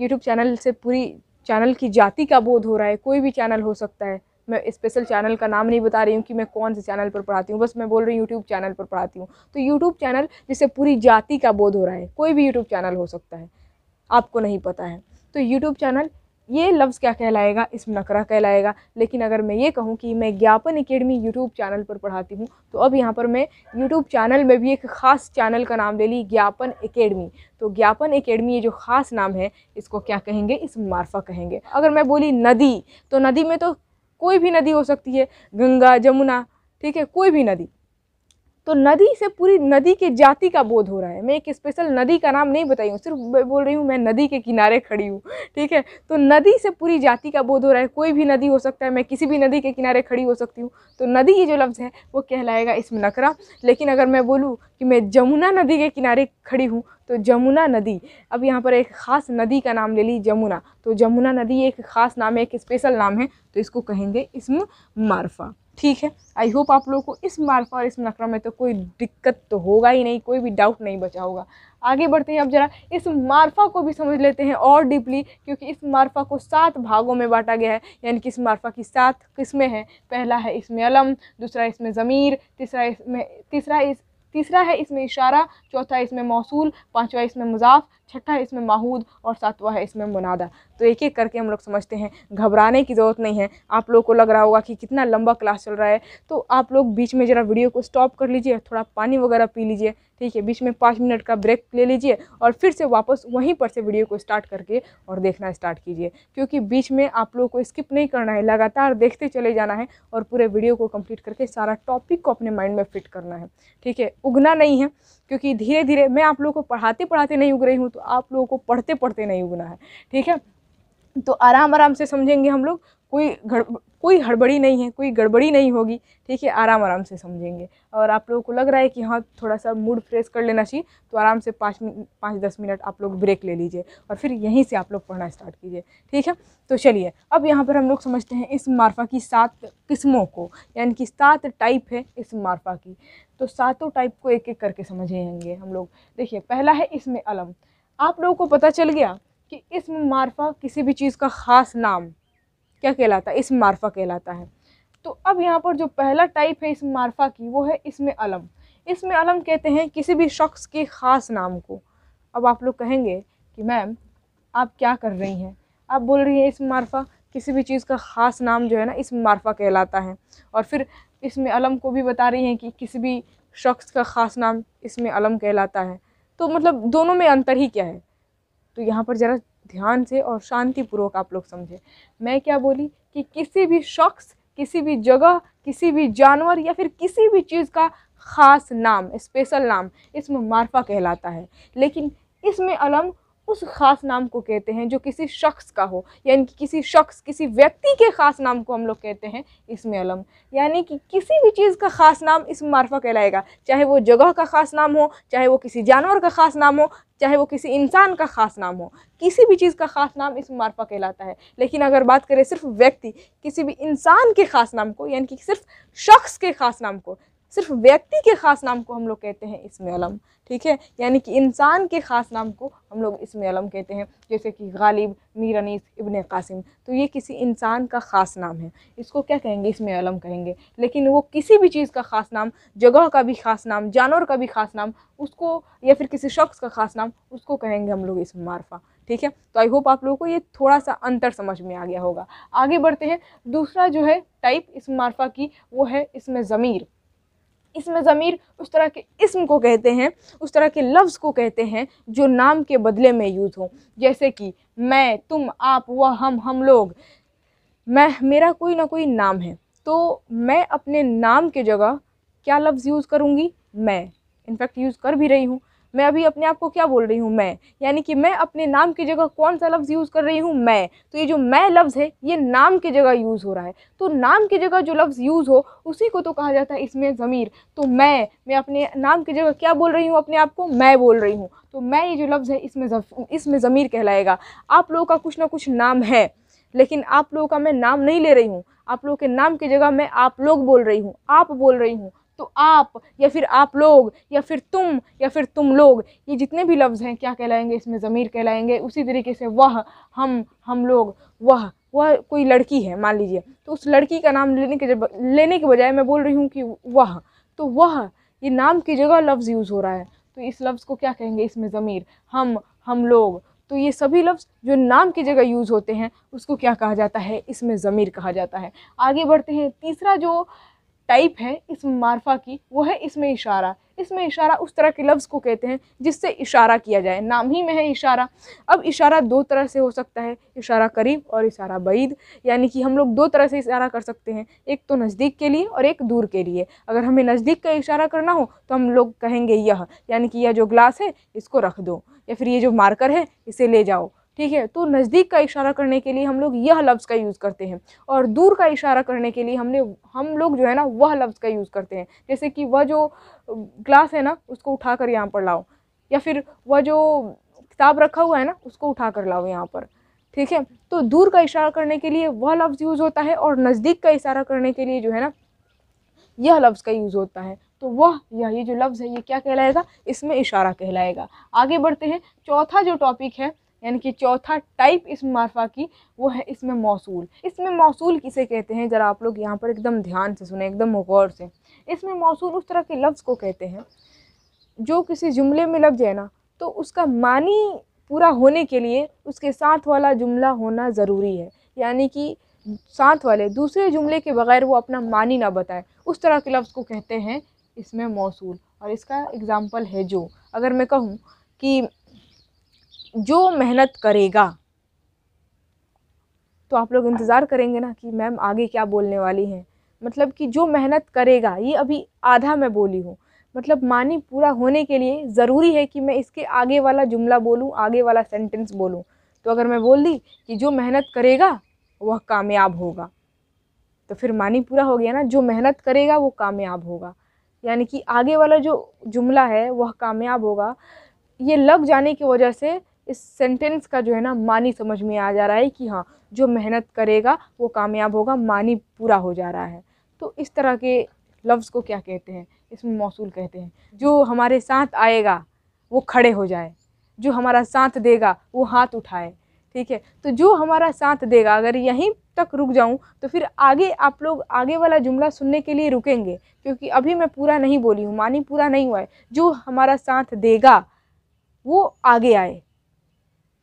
YouTube चैनल से पूरी चैनल की जाति का बोध हो रहा है, कोई भी चैनल हो सकता है। मैं स्पेशल चैनल का नाम नहीं बता रही हूँ कि मैं कौन से चैनल पर पढ़ाती हूँ, बस मैं बोल रही हूँ यूट्यूब चैनल पर पढ़ाती हूँ। तो यूट्यूब चैनल जिससे पूरी जाति का बोध हो रहा है, कोई भी यूट्यूब चैनल हो सकता है, आपको नहीं पता है, तो यूट्यूब चैनल ये लफ्ज़ क्या कहलाएगा, इस्म नकरा कहलाएगा। लेकिन अगर मैं ये कहूँ कि मैं ज्ञापन एकेडमी यूट्यूब चैनल पर पढ़ाती हूँ, तो अब यहाँ पर मैं यूट्यूब चैनल में भी एक ख़ास चैनल का नाम ले ली, ज्ञापन एकेडमी। तो ज्ञापन एकेडमी ये जो ख़ास नाम है, इसको क्या कहेंगे, इस्म मारफा कहेंगे। अगर मैं बोली नदी, तो नदी में तो कोई भी नदी हो सकती है, गंगा, जमुना, ठीक है, कोई भी नदी। तो नदी से पूरी नदी के जाति का बोध हो रहा है। मैं एक स्पेशल नदी का नाम नहीं बताई हूँ, सिर्फ बोल रही हूँ मैं नदी के किनारे खड़ी हूँ, ठीक है। तो नदी से पूरी जाति का बोध हो रहा है, कोई भी नदी हो सकता है, मैं किसी भी नदी के किनारे खड़ी हो सकती हूँ। तो नदी ये जो लफ्ज़ है वो कहलाएगा इस्म नकरा। लेकिन अगर मैं बोलूँ कि मैं जमुना नदी के किनारे खड़ी हूँ, तो जमुना नदी, अब यहाँ पर एक ख़ास नदी का नाम ले ली जमुना, तो जमुना नदी एक ख़ास नाम है, एक स्पेशल नाम है, तो इसको कहेंगे इस्म मारफा, ठीक है। आई होप आप लोगों को इस्म मारफा और इस्म नकरा में तो कोई दिक्कत तो होगा ही नहीं, कोई भी डाउट नहीं बचा होगा। आगे बढ़ते हैं। अब जरा इस्म मारफा को भी समझ लेते हैं और डीपली, क्योंकि इस्म मारफा को सात भागों में बांटा गया है, यानी कि इस्म मारफा की सात किस्में हैं। पहला है इस्म अलम, दूसरा इस्म ज़मीर, तीसरा इस्म तीसरा इस तीसरा है इसमें इशारा, चौथा इसमें मौसूल, पांचवा इसमें मुज़ाफ़, छठा इसमें माहूद और सातवा है इसमें मुनादा। तो एक एक करके हम लोग समझते हैं, घबराने की ज़रूरत नहीं है। आप लोगों को लग रहा होगा कि कितना लंबा क्लास चल रहा है, तो आप लोग बीच में ज़रा वीडियो को स्टॉप कर लीजिए, थोड़ा पानी वगैरह पी लीजिए, ठीक है, बीच में पाँच मिनट का ब्रेक ले लीजिए और फिर से वापस वहीं पर से वीडियो को स्टार्ट करके और देखना स्टार्ट कीजिए, क्योंकि बीच में आप लोगों को स्किप नहीं करना है, लगातार देखते चले जाना है और पूरे वीडियो को कंप्लीट करके सारा टॉपिक को अपने माइंड में फिट करना है, ठीक है। उगना नहीं है, क्योंकि धीरे धीरे मैं आप लोगों को पढ़ाते पढ़ाते नहीं उग रही हूँ, तो आप लोगों को पढ़ते पढ़ते नहीं उगना है, ठीक है। तो आराम आराम से समझेंगे हम लोग, कोई गड़ब कोई हड़बड़ी नहीं है, कोई गड़बड़ी नहीं होगी, ठीक है, आराम आराम से समझेंगे। और आप लोगों को लग रहा है कि हाँ थोड़ा सा मूड फ्रेश कर लेना चाहिए, तो आराम से पाँच पाँच दस मिनट आप लोग ब्रेक ले लीजिए और फिर यहीं से आप लोग पढ़ना स्टार्ट कीजिए, ठीक है। तो चलिए अब यहाँ पर हम लोग समझते हैं इस्म मारफा की सात किस्मों को, यानी कि सात टाइप है इस्म मारफा की, तो सातों टाइप को एक एक करके समझेंगे हम लोग। देखिए, पहला है इस्म अलम। आप लोगों को पता चल गया कि इस्म मारफा किसी भी चीज़ का ख़ास नाम क्या कहलाता है, इस्म मारफा कहलाता है। तो अब यहाँ पर जो पहला टाइप है इस्म मारफा की, वो है इस्म अलम। इसमें अलम कहते हैं किसी भी शख्स के ख़ास नाम को। अब आप लोग कहेंगे कि मैम आप क्या कर रही हैं, आप बोल रही हैं इसम मारफ़ा, किसी भी चीज़ का ख़ास नाम जो है ना इसम मारफ़ा कहलाता है। और फिर इसमें अलम को भी बता रही हैं कि किसी भी शख्स का ख़ास नाम इसमें अलम कहलाता है। तो मतलब दोनों में अंतर ही क्या है? तो यहाँ पर ज़रा ध्यान से और शांतिपूर्वक आप लोग समझें। मैं क्या बोली कि किसी भी शख्स, किसी भी जगह, किसी भी जानवर या फिर किसी भी चीज़ का ख़ास नाम, स्पेशल नाम इसम मारफ़ा कहलाता है। लेकिन इसमें अलम उस ख़ास नाम को कहते हैं जो किसी शख्स का हो, यानी कि किसी शख्स, किसी व्यक्ति के ख़ास नाम को हम लोग कहते हैं इसमें अलम। यानी कि किसी भी चीज़ का ख़ास नाम इसम मारफ़ा कहलाएगा, चाहे वो जगह का ख़ास नाम हो, चाहे वो किसी जानवर का ख़ास नाम हो, चाहे वो किसी इंसान का ख़ास नाम हो, किसी भी चीज़ का ख़ास नाम इसम मारफ़ा कहलाता है। लेकिन अगर बात करें सिर्फ व्यक्ति, किसी भी इंसान के ख़ास नाम को, यानी कि सिर्फ शख्स के ख़ास नाम को, सिर्फ व्यक्ति के ख़ास नाम को हम लोग कहते हैं इसमें अलम। ठीक है, यानी कि इंसान के ख़ास नाम को हम लोग इसमें अलम कहते हैं, जैसे कि गालिब, मीर अनीस, इब्ने कासिम। तो ये किसी इंसान का ख़ास नाम है, इसको क्या कहेंगे? इसमें अलम कहेंगे। लेकिन वो किसी भी चीज़ का ख़ास नाम, जगह का भी ख़ास नाम, जानवर का भी ख़ास नाम उसको, या फिर किसी शख्स का ख़ास नाम उसको कहेंगे हम लोग इसम मारफ़ा। ठीक है, तो आई होप आप लोगों को ये थोड़ा सा अंतर समझ में आ गया होगा। आगे बढ़ते हैं। दूसरा जो है टाइप इसम मारफ़ा की वो है इसमें ज़मीर। इसमें ज़मीर उस तरह के इस्म को कहते हैं, उस तरह के लफ्ज़ को कहते हैं जो नाम के बदले में यूज़ हो, जैसे कि मैं, तुम, आप, वह, हम, हम लोग। मैं, मेरा कोई ना कोई नाम है, तो मैं अपने नाम के जगह क्या लफ्ज़ यूज़ करूँगी? मैं। इनफैक्ट यूज़ कर भी रही हूँ। मैं अभी अपने आप को क्या बोल रही हूँ? मैं। यानी कि मैं अपने नाम की जगह कौन सा लफ्ज़ यूज़ कर रही हूँ? मैं। तो ये जो मैं लफ्ज़ है ये नाम की जगह यूज़ हो रहा है, तो नाम की जगह जो लफ्ज़ यूज़ हो उसी को तो कहा जाता है इसमें ज़मीर। तो मैं मैं अपने नाम की जगह क्या बोल रही हूँ? अपने आप को मैं बोल रही हूँ। तो मैं ये जो लफ्ज़ है इसमें इसमें ज़मीर कहलाएगा। आप लोगों का कुछ ना कुछ नाम है, लेकिन आप लोगों का मैं नाम नहीं ले रही हूँ। आप लोगों के नाम की जगह मैं आप लोग बोल रही हूँ, आप बोल रही हूँ। तो आप, या फिर आप लोग, या फिर तुम, या फिर तुम लोग, ये जितने भी लफ्ज़ हैं क्या कहलाएंगे? इसमें ज़मीर कहलाएंगे। उसी तरीके से वह, हम, हम लोग। वह वह कोई लड़की है मान लीजिए, तो उस लड़की का नाम लेने के जब लेने के बजाय मैं बोल रही हूँ कि वह, तो वह ये नाम की जगह लफ्ज़ यूज़ हो रहा है, तो इस लफ्ज़ को क्या कहेंगे? इसमें ज़मीर। हम, हम लोग, तो ये सभी लफ्ज़ जो नाम की जगह यूज़ होते हैं उसको क्या कहा जाता है? इसमें ज़मीर कहा जाता है। आगे बढ़ते हैं। तीसरा जो टाइप है इसम मारफ़ा की वो है इसमें इशारा। इसमें इशारा उस तरह के लफ्ज़ को कहते हैं जिससे इशारा किया जाए, नाम ही में है इशारा। अब इशारा दो तरह से हो सकता है, इशारा करीब और इशारा बईद। यानी कि हम लोग दो तरह से इशारा कर सकते हैं, एक तो नज़दीक के लिए और एक दूर के लिए। अगर हमें नज़दीक का इशारा करना हो तो हम लोग कहेंगे यह, यानी कि यह जो ग्लास है इसको रख दो, या फिर ये जो मार्कर है इसे ले जाओ। ठीक है, तो नज़दीक का इशारा करने के लिए हम लोग यह लफ्ज़ का यूज़ करते हैं, और दूर का इशारा करने के लिए हमने हम लोग जो है ना वह लफ्ज़ का यूज़ करते हैं। जैसे कि वह जो ग्लास है ना उसको उठा कर यहाँ पर लाओ, या फिर वह जो किताब रखा हुआ है ना उसको उठा कर लाओ यहाँ पर। ठीक है, तो दूर का इशारा करने के लिए वह लफ्ज़ यूज़ होता है, और नज़दीक का इशारा करने के लिए जो है ना यह लफ्ज़ का यूज़ होता है। तो वह, यह ये जो लफ्ज़ है ये क्या कहलाएगा? इसमें इशारा कहलाएगा। आगे बढ़ते हैं। चौथा जो टॉपिक है, यानी कि चौथा टाइप इसम मारफ़ा की वो है इसमें मौसूल। इसमें मौसूल किसे कहते हैं? ज़रा आप लोग यहाँ पर एकदम ध्यान से सुने, एकदम गौर से। इसमें मौसूल उस तरह के लफ्ज़ को कहते हैं जो किसी जुमले में लग जाए ना तो उसका मानी पूरा होने के लिए उसके साथ वाला जुमला होना ज़रूरी है, यानी कि साथ वाले दूसरे जुमले के बग़ैर वो अपना मानी ना बताए, उस तरह के लफ्ज़ को कहते हैं इसमें मौसूल। और इसका एग्ज़ाम्पल है जो, अगर मैं कहूँ कि जो मेहनत करेगा, तो आप लोग इंतज़ार करेंगे ना कि मैम आगे क्या बोलने वाली हैं। मतलब कि जो मेहनत करेगा, ये अभी आधा मैं बोली हूँ, मतलब मानी पूरा होने के लिए ज़रूरी है कि मैं इसके आगे वाला जुमला बोलूँ, आगे वाला सेंटेंस बोलूँ। तो अगर मैं बोल दी कि जो मेहनत करेगा वह कामयाब होगा, तो फिर मानी पूरा हो गया ना, जो मेहनत करेगा वो कामयाब होगा, यानी कि आगे वाला जो जुमला है वह कामयाब होगा। ये लग जाने की वजह से इस सेंटेंस का जो है ना मानी समझ में आ जा रहा है कि हाँ जो मेहनत करेगा वो कामयाब होगा, मानी पूरा हो जा रहा है। तो इस तरह के लफ्ज़ को क्या कहते हैं? इसमें मौसूल कहते हैं। जो हमारे साथ आएगा वो खड़े हो जाए, जो हमारा साथ देगा वो हाथ उठाए। ठीक है, तो जो हमारा साथ देगा, अगर यहीं तक रुक जाऊं तो फिर आगे आप लोग आगे वाला जुमला सुनने के लिए रुकेंगे, क्योंकि अभी मैं पूरा नहीं बोली हूँ, मानी पूरा नहीं हुआ है। जो हमारा साथ देगा वो आगे आए,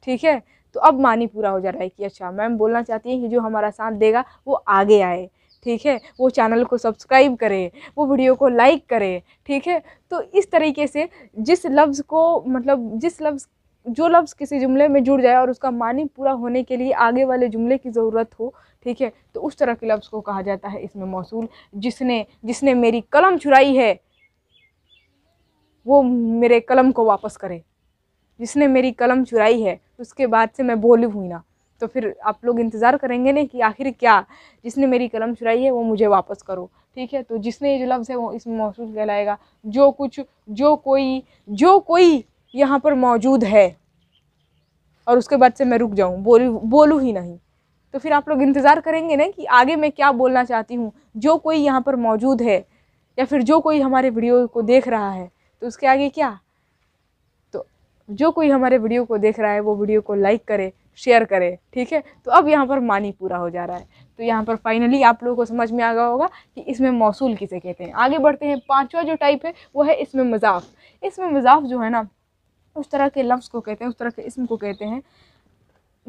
ठीक है। तो अब मानी पूरा हो जा रहा है कि अच्छा मैम बोलना चाहती हैं कि जो हमारा साथ देगा वो आगे आए, ठीक है, वो चैनल को सब्सक्राइब करे, वो वीडियो को लाइक करे, ठीक है। तो इस तरीके से जिस लफ्ज़ को मतलब जिस लफ्ज़ जो लफ्ज़ किसी जुमले में जुड़ जाए और उसका मानी पूरा होने के लिए आगे वाले जुमले की ज़रूरत हो, ठीक है, तो उस तरह के लफ्ज़ को कहा जाता है इसमें मौसूल। जिसने जिसने मेरी कलम चुराई है वो मेरे कलम को वापस करे, जिसने मेरी कलम चुराई है। उसके बाद से मैं बोली हुई ना, तो फिर आप लोग इंतज़ार करेंगे ना कि आखिर क्या, जिसने मेरी कलम चुराई है वो मुझे वापस करो, ठीक है। तो जिसने ये जो लफ्ज़ है वो इसमें मौसूल कहलाएगा। जो कुछ जो कोई जो कोई यहाँ पर मौजूद है, और उसके बाद से मैं रुक जाऊँ, बोल बोलूँ ही नहीं, तो फिर आप लोग इंतज़ार करेंगे ना कि आगे मैं क्या बोलना चाहती हूँ। जो कोई यहाँ पर मौजूद है या फिर जो कोई हमारे वीडियो को देख रहा है, तो उसके आगे क्या, तो जो कोई हमारे वीडियो को देख रहा है वो वीडियो को लाइक करे, शेयर करें, ठीक है। तो अब यहाँ पर मानी पूरा हो जा रहा है। तो यहाँ पर फाइनली आप लोगों को समझ में आ गया होगा कि इसमें मौसूल किसे कहते हैं। आगे बढ़ते हैं, पांचवा जो टाइप है वो है इसमें मज़ाफ़। इसमें मज़ाफ़ जो है ना, उस तरह के लफ्ज़ को कहते हैं, उस तरह के इस्म को कहते हैं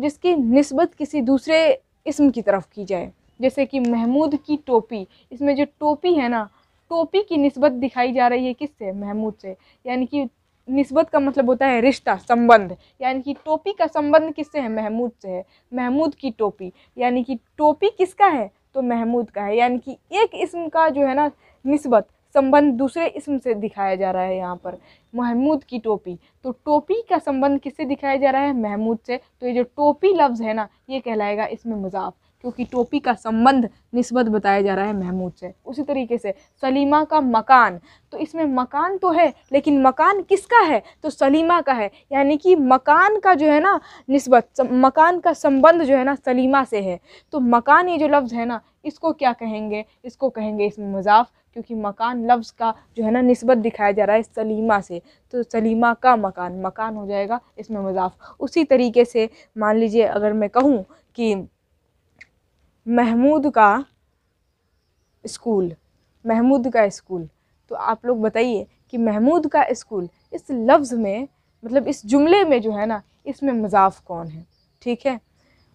जिसकी निस्बत किसी दूसरे इस्म की तरफ की जाए। जैसे कि महमूद की टोपी, इसमें जो टोपी है ना, टोपी की निस्बत दिखाई जा रही है किससे, महमूद से। यानी कि निस्बत का मतलब होता है रिश्ता, संबंध, यानी कि टोपी का संबंध किससे है, महमूद से है। महमूद की टोपी, यानी कि टोपी किसका है, तो महमूद का है। यानी कि एक इस्म का जो है ना निस्बत, संबंध दूसरे इस्म से दिखाया जा रहा है। यहाँ पर महमूद की टोपी, तो टोपी का संबंध किससे दिखाया जा रहा है, महमूद से। तो ये जो टोपी लफ्ज़ है ना, ये कहलाएगा इसमें मज़ाफ़, क्योंकि टोपी का संबंध निस्बत बताया जा रहा है महमूद से। उसी तरीके से सलीमा का मकान, तो इसमें मकान तो है लेकिन मकान किसका है, तो सलीमा का है। यानी कि मकान का जो है ना निस्बत, मकान का संबंध जो है ना सलीमा से है। तो मकान ये जो लफ्ज़ है ना, इसको क्या कहेंगे, इसको कहेंगे इसमें मज़ाफ़, क्योंकि मकान लफ्ज़ का जो है ना निस्बत दिखाया जा रहा है सलीमा से। तो सलीमा का मकान, मकान हो जाएगा इसमें मज़ाफ़। उसी तरीके से मान लीजिए अगर मैं कहूँ कि महमूद का स्कूल, महमूद का स्कूल, तो आप लोग बताइए कि महमूद का स्कूल, इस लफ्ज़ में मतलब इस जुमले में जो है ना, इसमें मज़ाफ़ कौन है, ठीक है।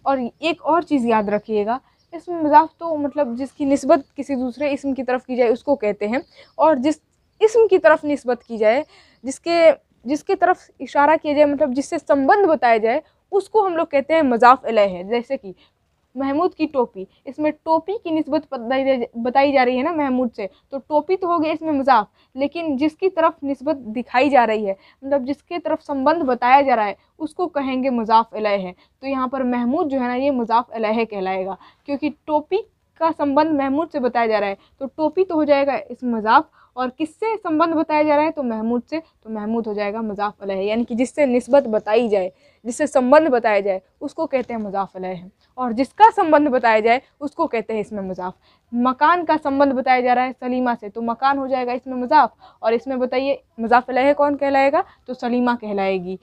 और एक और चीज़ याद रखिएगा, इसमें मज़ाफ़ तो मतलब जिसकी निस्बत किसी दूसरे इस्म की तरफ की जाए उसको कहते हैं, और जिस इस्म की तरफ निस्बत की जाए, जिसके जिसकी तरफ इशारा किया जाए, मतलब जिससे संबंध बताया जाए, उसको हम लोग कहते हैं मज़ाफ़ अलैह है। जैसे कि महमूद की टोपी, इसमें टोपी की निस्बत बताई जा रही है ना महमूद से, तो टोपी तो हो गई इसमें मज़ाफ़, लेकिन जिसकी तरफ निस्बत दिखाई जा रही है, मतलब जिसके तरफ संबंध बताया जा रहा है, उसको कहेंगे मज़ाफ़ अलैह है। तो यहाँ पर महमूद जो है ना, ये मज़ाफ़ अलैह कहलाएगा, क्योंकि टोपी का संबंध महमूद से बताया जा रहा है, तो टोपी तो हो जाएगा इसमें मज़ाफ़, और किससे संबंध बताया जा रहा है, तो महमूद से, तो महमूद हो जाएगा मज़ाफ़ अलैह। यानी कि जिससे निस्बत बताई जाए, जिससे संबंध बताया जाए, उसको कहते हैं मज़ाफ़ अलैह, और जिसका संबंध बताया जाए उसको कहते हैं इसमें मज़ाफ़। मकान का संबंध बताया जा रहा है सलीमा से, तो मकान हो जाएगा इसमें मज़ाफ़, और इसमें बताइए मज़ाफ़ अलैह कौन कहलाएगा, तो सलीमा कहलाएगी,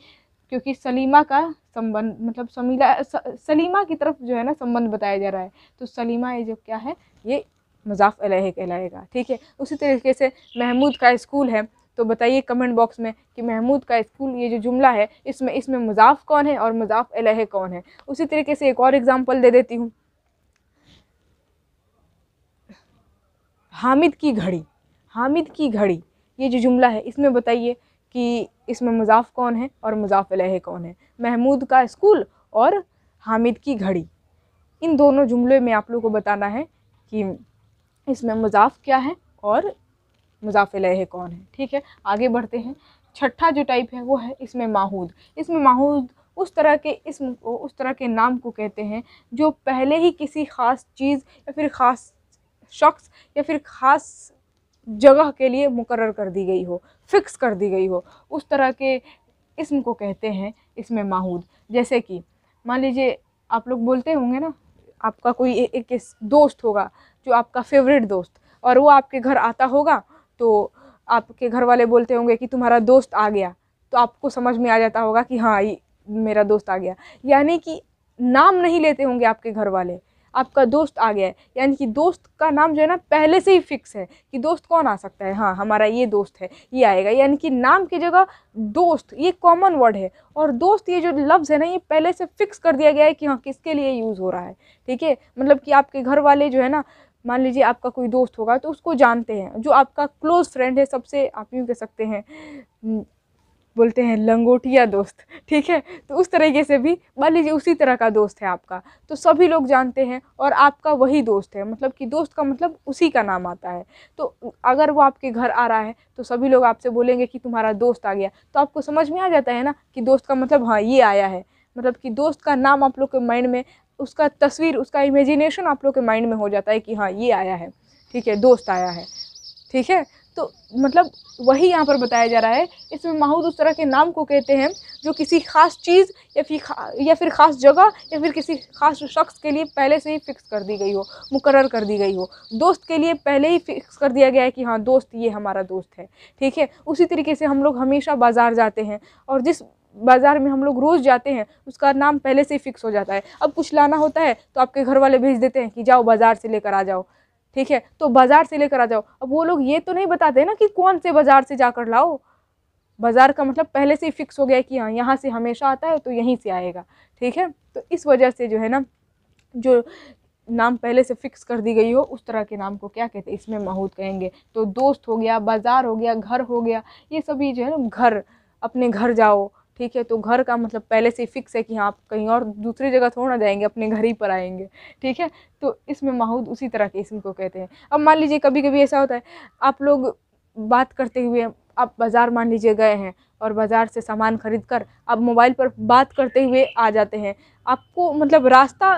क्योंकि सलीमा का संबंध मतलब समीला सलीमा की तरफ जो है ना संबंध बताया जा रहा है, तो सलीमा ये जो क्या है, ये मज़ाफ़ अलैह कहलाएगा, ठीक है। उसी तरीके से महमूद का स्कूल है, तो बताइए कमेंट बॉक्स में कि महमूद का स्कूल ये जो जुमला है, इसमें इसमें मज़ाफ़ कौन है और मज़ाफ़ अलैह कौन है। उसी तरीके से एक और एग्ज़ाम्पल दे देती हूँ, हामिद की घड़ी, हामिद की घड़ी ये जो जुमला है, इसमें बताइए कि इसमें मज़ाफ़ कौन है और मज़ाफ़ अलैह कौन है। महमूद का स्कूल और हामिद की घड़ी, इन दोनों जुमले में आप लोगों को बताना है कि इसमें मज़ाफ़ क्या है और मज़ाफ़ अलैह कौन है, ठीक है। आगे बढ़ते हैं, छठा जो टाइप है वो है इसमें माहूद। इसमें माहूद उस तरह के इस्म को, उस तरह के नाम को कहते हैं जो पहले ही किसी ख़ास चीज़ या फिर ख़ास शख्स या फिर ख़ास जगह के लिए मुकर्रर कर दी गई हो, फ़िक्स कर दी गई हो, उस तरह के इस्म को कहते हैं इसमें माहूद। जैसे कि मान लीजिए आप लोग बोलते होंगे ना, आपका कोई एक दोस्त होगा जो आपका फेवरेट दोस्त, और वो आपके घर आता होगा, तो आपके घर वाले बोलते होंगे कि तुम्हारा दोस्त आ गया, तो आपको समझ में आ जाता होगा कि हाँ मेरा दोस्त आ गया। यानी कि नाम नहीं लेते होंगे आपके घर वाले, आपका दोस्त आ गया है, यानी कि दोस्त का नाम जो है ना पहले से ही फिक्स है कि दोस्त कौन आ सकता है, हाँ हमारा ये दोस्त है ये आएगा, यानी कि नाम की जगह दोस्त ये कॉमन वर्ड है। और दोस्त ये जो लफ्ज़ है ना ये पहले से फिक्स कर दिया गया है कि हाँ किसके लिए यूज़ हो रहा है, ठीक है। मतलब कि आपके घर वाले जो है ना, मान लीजिए आपका कोई दोस्त होगा तो उसको जानते हैं, जो आपका क्लोज़ फ्रेंड है सबसे आप यूँ कह सकते हैं, बोलते हैं लंगोटिया दोस्त, ठीक है। तो उस तरीके से भी मान लीजिए उसी तरह का दोस्त है आपका, तो सभी लोग जानते हैं और आपका वही दोस्त है, मतलब कि दोस्त का मतलब उसी का नाम आता है। तो अगर वो आपके घर आ रहा है तो सभी लोग आपसे बोलेंगे कि तुम्हारा दोस्त आ गया, तो आपको समझ में आ जाता है ना कि दोस्त का मतलब हाँ ये आया है, मतलब कि दोस्त का नाम आप लोग के माइंड में, उसका तस्वीर, उसका इमेजिनेशन आप लोग के माइंड में हो जाता है कि हाँ ये आया है, ठीक है, दोस्त आया है, ठीक है। तो मतलब वही यहाँ पर बताया जा रहा है। इसमें माहूद उस तरह के नाम को कहते हैं जो किसी ख़ास चीज़ या फिर या फिर ख़ास जगह या फिर किसी ख़ास शख्स के लिए पहले से ही फ़िक्स कर दी गई हो, मुकर्रर कर दी गई हो। दोस्त के लिए पहले ही फ़िक्स कर दिया गया है कि हाँ दोस्त ये हमारा दोस्त है, ठीक है। उसी तरीके से हम लोग हमेशा बाज़ार जाते हैं और जिस बाज़ार में हम लोग रोज़ जाते हैं उसका नाम पहले से ही फ़िक्स हो जाता है। अब कुछ लाना होता है तो आपके घर वाले भेज देते हैं कि जाओ बाज़ार से लेकर आ जाओ, ठीक है, तो बाज़ार से लेकर आ जाओ। अब वो लोग ये तो नहीं बताते ना कि कौन से बाज़ार से जाकर लाओ, बाज़ार का मतलब पहले से ही फिक्स हो गया कि हाँ यहाँ से हमेशा आता है तो यहीं से आएगा, ठीक है। तो इस वजह से जो है ना जो नाम पहले से फिक्स कर दी गई हो उस तरह के नाम को क्या कहते हैं, इसमें माहूद कहेंगे। तो दोस्त हो गया, बाज़ार हो गया, घर हो गया, ये सभी जो है ना, घर, अपने घर जाओ, ठीक है। तो घर का मतलब पहले से फिक्स है कि हाँ आप कहीं और दूसरी जगह थोड़ा ना जाएंगे, अपने घर ही पर आएंगे, ठीक है। तो इसमें माहूद उसी तरह के इसम को कहते हैं। अब मान लीजिए कभी कभी ऐसा होता है आप लोग बात करते हुए आप बाज़ार मान लीजिए गए हैं और बाज़ार से सामान खरीद कर आप मोबाइल पर बात करते हुए आ जाते हैं, आपको मतलब रास्ता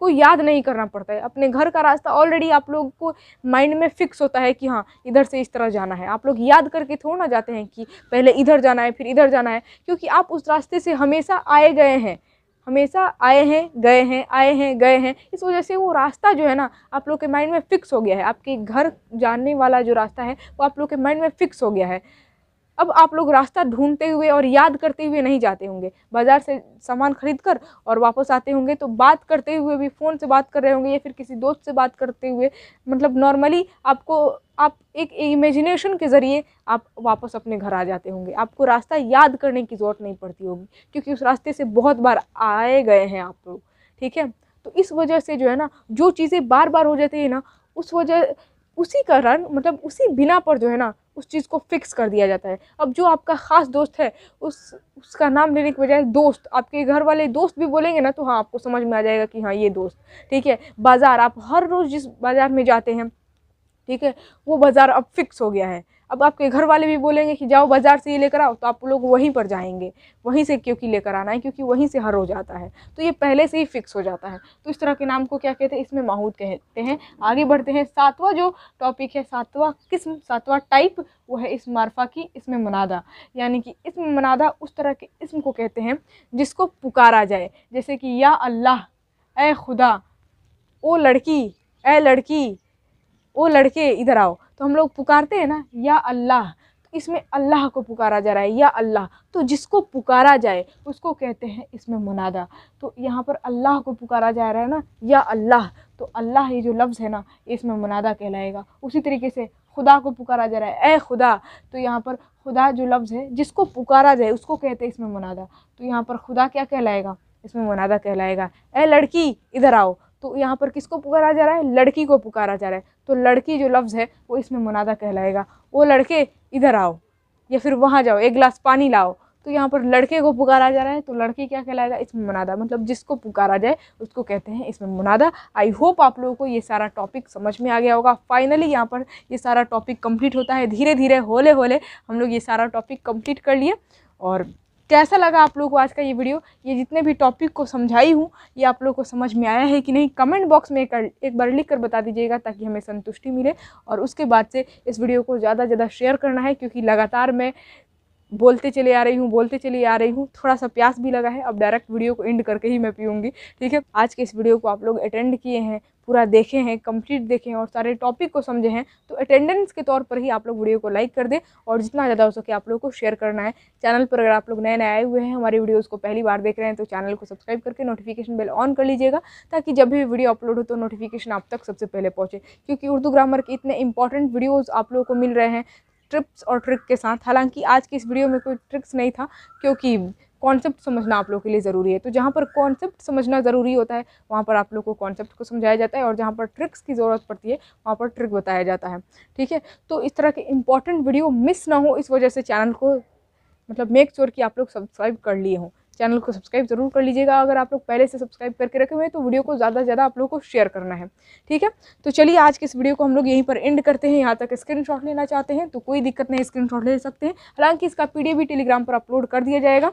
को याद नहीं करना पड़ता है, अपने घर का रास्ता ऑलरेडी आप लोग को माइंड में फिक्स होता है कि हाँ इधर से इस तरह जाना है। आप लोग याद करके थोड़ा ना जाते हैं कि पहले इधर जाना है फिर इधर जाना है, क्योंकि आप उस रास्ते से हमेशा आए गए हैं, हमेशा आए हैं गए हैं आए हैं गए हैं। इस वजह से वो रास्ता जो है ना आप लोग के माइंड में फ़िक्स हो गया है, आपके घर जाने वाला जो रास्ता है वो आप लोग के माइंड में फ़िक्स हो गया है। अब आप लोग रास्ता ढूंढते हुए और याद करते हुए नहीं जाते होंगे, बाज़ार से सामान खरीद कर और वापस आते होंगे तो बात करते हुए भी फ़ोन से बात कर रहे होंगे या फिर किसी दोस्त से बात करते हुए, मतलब नॉर्मली आपको आप एक इमेजिनेशन के ज़रिए आप वापस अपने घर आ जाते होंगे। आपको रास्ता याद करने की ज़रूरत नहीं पड़ती होगी क्योंकि उस रास्ते से बहुत बार आए गए हैं आप लोग, ठीक है। तो इस वजह से जो है ना जो चीज़ें बार बार हो जाती है ना उस वजह उसी कारण मतलब उसी बिना पर जो है ना उस चीज़ को फिक्स कर दिया जाता है। अब जो आपका ख़ास दोस्त है उस उसका नाम लेने के बजाय दोस्त, आपके घर वाले दोस्त भी बोलेंगे ना तो हाँ आपको समझ में आ जाएगा कि हाँ ये दोस्त, ठीक है। बाज़ार, आप हर रोज़ जिस बाज़ार में जाते हैं, ठीक है, वो बाज़ार अब फिक्स हो गया है। अब आपके घर वाले भी बोलेंगे कि जाओ बाज़ार से ये लेकर आओ तो आप लोग वहीं पर जाएंगे, वहीं से क्योंकि लेकर आना है, क्योंकि वहीं से हर रोज़ आता है, तो ये पहले से ही फिक्स हो जाता है। तो इस तरह के नाम को क्या कहते हैं, इसमें माहूद कहते हैं। आगे बढ़ते हैं, सातवां जो टॉपिक है, सातवां किस्म, सातवां टाइप, वो है इस्म मारफा की इस्म मुनादा, यानी कि इस्म मुनादा उस तरह के इस्म को कहते हैं जिसको पुकारा जाए, जैसे कि या अल्लाह, ए खुदा, ओ लड़की, ए लड़की, ओ लड़के इधर आओ। तो हम लोग पुकारते हैं ना या अल्लाह, तो इसमें अल्लाह को पुकारा जा रहा है, या अल्लाह, तो जिसको पुकारा जाए उसको कहते हैं इसमें मुनादा। तो यहाँ पर अल्लाह को पुकारा जा रहा है ना या अल्लाह, तो अल्लाह ये जो लफ्ज़ है ना इसमें मुनादा कहलाएगा। उसी तरीके से खुदा को पुकारा जा रहा है, ए खुदा, तो यहाँ पर खुदा जो लफ्ज़ है जिसको पुकारा जाए उसको कहते हैं इसमें मुनादा, तो यहाँ पर खुदा क्या कहलाएगा, इसमें मुनादा कहलाएगा। ए लड़की इधर आओ, तो यहाँ पर किसको पुकारा जा रहा है, लड़की को पुकारा जा रहा है, तो लड़की जो लफ्ज़ है वो इसमें मुनादा कहलाएगा। वो लड़के इधर आओ या फिर वहाँ जाओ, एक गिलास पानी लाओ, तो यहाँ पर लड़के को पुकारा जा रहा है तो लड़की क्या कहलाएगा, इसमें मुनादा, मतलब जिसको पुकारा जाए उसको कहते हैं इसमें मुनादा। आई होप आप लोगों को ये सारा टॉपिक समझ में आ गया होगा। फाइनली यहाँ पर ये सारा टॉपिक कंप्लीट होता है, धीरे धीरे होले होले हम लोग ये सारा टॉपिक कंप्लीट कर लिए। और कैसा लगा आप लोगों को आज का ये वीडियो, ये जितने भी टॉपिक को समझाई हूँ ये आप लोगों को समझ में आया है कि नहीं, कमेंट बॉक्स में एक, एक बार लिख कर बता दीजिएगा ताकि हमें संतुष्टि मिले। और उसके बाद से इस वीडियो को ज़्यादा से ज़्यादा शेयर करना है क्योंकि लगातार मैं बोलते चले आ रही हूँ बोलते चली आ रही हूँ। थोड़ा सा प्यास भी लगा है, अब डायरेक्ट वीडियो को एंड करके ही मैं पीऊँगी, ठीक है। आज के इस वीडियो को आप लोग अटेंड किए हैं, पूरा देखे हैं, कंप्लीट देखे हैं और सारे टॉपिक को समझे हैं, तो अटेंडेंस के तौर पर ही आप लोग वीडियो को लाइक कर दें और जितना ज़्यादा हो सके आप लोगों को शेयर करना है। चैनल पर अगर आप लोग नए नए आए हुए हैं, हमारे वीडियोस को पहली बार देख रहे हैं, तो चैनल को सब्सक्राइब करके नोटिफिकेशन बेल ऑन कर लीजिएगा, ताकि जब भी वीडियो अपलोड हो तो नोटिफिकेशन आप तक सबसे पहले पहुँचे। क्योंकि उर्दू ग्रामर के इतने इंपॉर्टेंट वीडियोज़ आप लोगों को मिल रहे हैं ट्रिप्स और ट्रिक के साथ। हालांकि आज की इस वीडियो में कोई ट्रिक्स नहीं था, क्योंकि कॉन्सेप्ट समझना आप लोगों के लिए ज़रूरी है। तो जहाँ पर कॉन्सेप्ट समझना ज़रूरी होता है, वहाँ पर आप लोगों को कॉन्सेप्ट को समझाया जाता है, और जहाँ पर ट्रिक्स की ज़रूरत पड़ती है वहाँ पर ट्रिक बताया जाता है, ठीक है। तो इस तरह के इंपॉर्टेंट वीडियो मिस ना हो, इस वजह से चैनल को मतलब मेक श्योर कि आप लोग सब्सक्राइब कर लिए हों। चैनल को सब्सक्राइब जरूर कर लीजिएगा। अगर आप लोग पहले से सब्सक्राइब करके रखे हुए हैं तो वीडियो को ज़्यादा से ज़्यादा आप लोगों को शेयर करना है, ठीक है। तो चलिए आज के इस वीडियो को हम लोग यहीं पर एंड करते हैं। यहाँ तक स्क्रीनशॉट लेना चाहते हैं तो कोई दिक्कत नहीं, स्क्रीनशॉट ले सकते हैं। हालांकि इसका पीडीएफ भी टेलीग्राम पर अपलोड कर दिया जाएगा।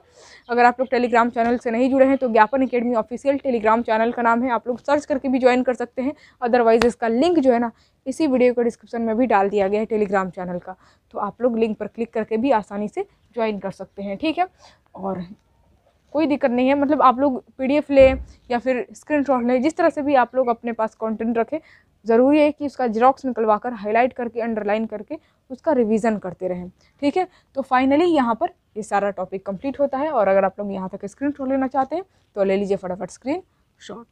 अगर आप लोग टेलीग्राम चैनल से नहीं जुड़े हैं तो ज्ञापन अकेडमी ऑफिशियल टेलीग्राम चैनल का नाम है, आप लोग सर्च करके भी ज्वाइन कर सकते हैं। अदरवाइज इसका लिंक जो है ना, इसी वीडियो के डिस्क्रिप्शन में भी डाल दिया गया है टेलीग्राम चैनल का, तो आप लोग लिंक पर क्लिक करके भी आसानी से ज्वाइन कर सकते हैं, ठीक है। और कोई दिक्कत नहीं है, मतलब आप लोग पीडीएफ लें या फिर स्क्रीनशॉट लें, जिस तरह से भी आप लोग अपने पास कंटेंट रखें, ज़रूरी है कि उसका जेरॉक्स निकलवा कर हाईलाइट करके अंडरलाइन करके उसका रिवीजन करते रहें, ठीक है। तो फाइनली यहाँ पर ये सारा टॉपिक कंप्लीट होता है। और अगर आप लोग यहाँ तक स्क्रीनशॉट लेना चाहते हैं तो ले लीजिए फटाफट स्क्रीनशॉट।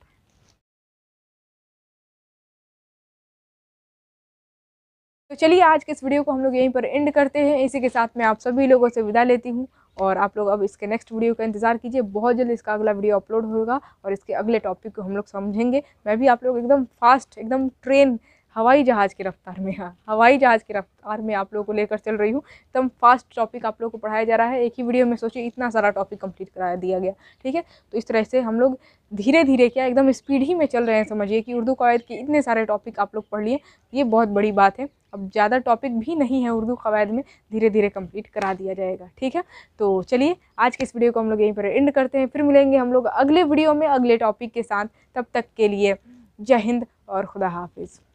तो चलिए आज के इस वीडियो को हम लोग यहीं पर एंड करते हैं। इसी के साथ मैं आप सभी लोगों से विदा लेती हूँ, और आप लोग अब इसके नेक्स्ट वीडियो का इंतजार कीजिए। बहुत जल्द इसका अगला वीडियो अपलोड होगा और इसके अगले टॉपिक को हम लोग समझेंगे। मैं भी आप लोग एकदम फास्ट, एकदम ट्रेन हवाई जहाज़ की रफ्तार में हाँ हवाई जहाज़ की रफ्तार में आप लोगों को लेकर चल रही हूँ। एकदम फास्ट टॉपिक आप लोगों को पढ़ाया जा रहा है। एक ही वीडियो में सोचिए इतना सारा टॉपिक कंप्लीट करा दिया गया, ठीक है। तो इस तरह से हम लोग धीरे धीरे क्या एकदम स्पीड ही में चल रहे हैं। समझिए कि उर्दू कवायद के इतने सारे टॉपिक आप लोग पढ़ लिए, ये बहुत बड़ी बात है। अब ज़्यादा टॉपिक भी नहीं है उर्दू कवायद में, धीरे धीरे कंप्लीट करा दिया जाएगा, ठीक है। तो चलिए आज के इस वीडियो को हम लोग यहीं पर एंड करते हैं। फिर मिलेंगे हम लोग अगले वीडियो में अगले टॉपिक के साथ। तब तक के लिए जय हिंद और खुदा हाफिज़।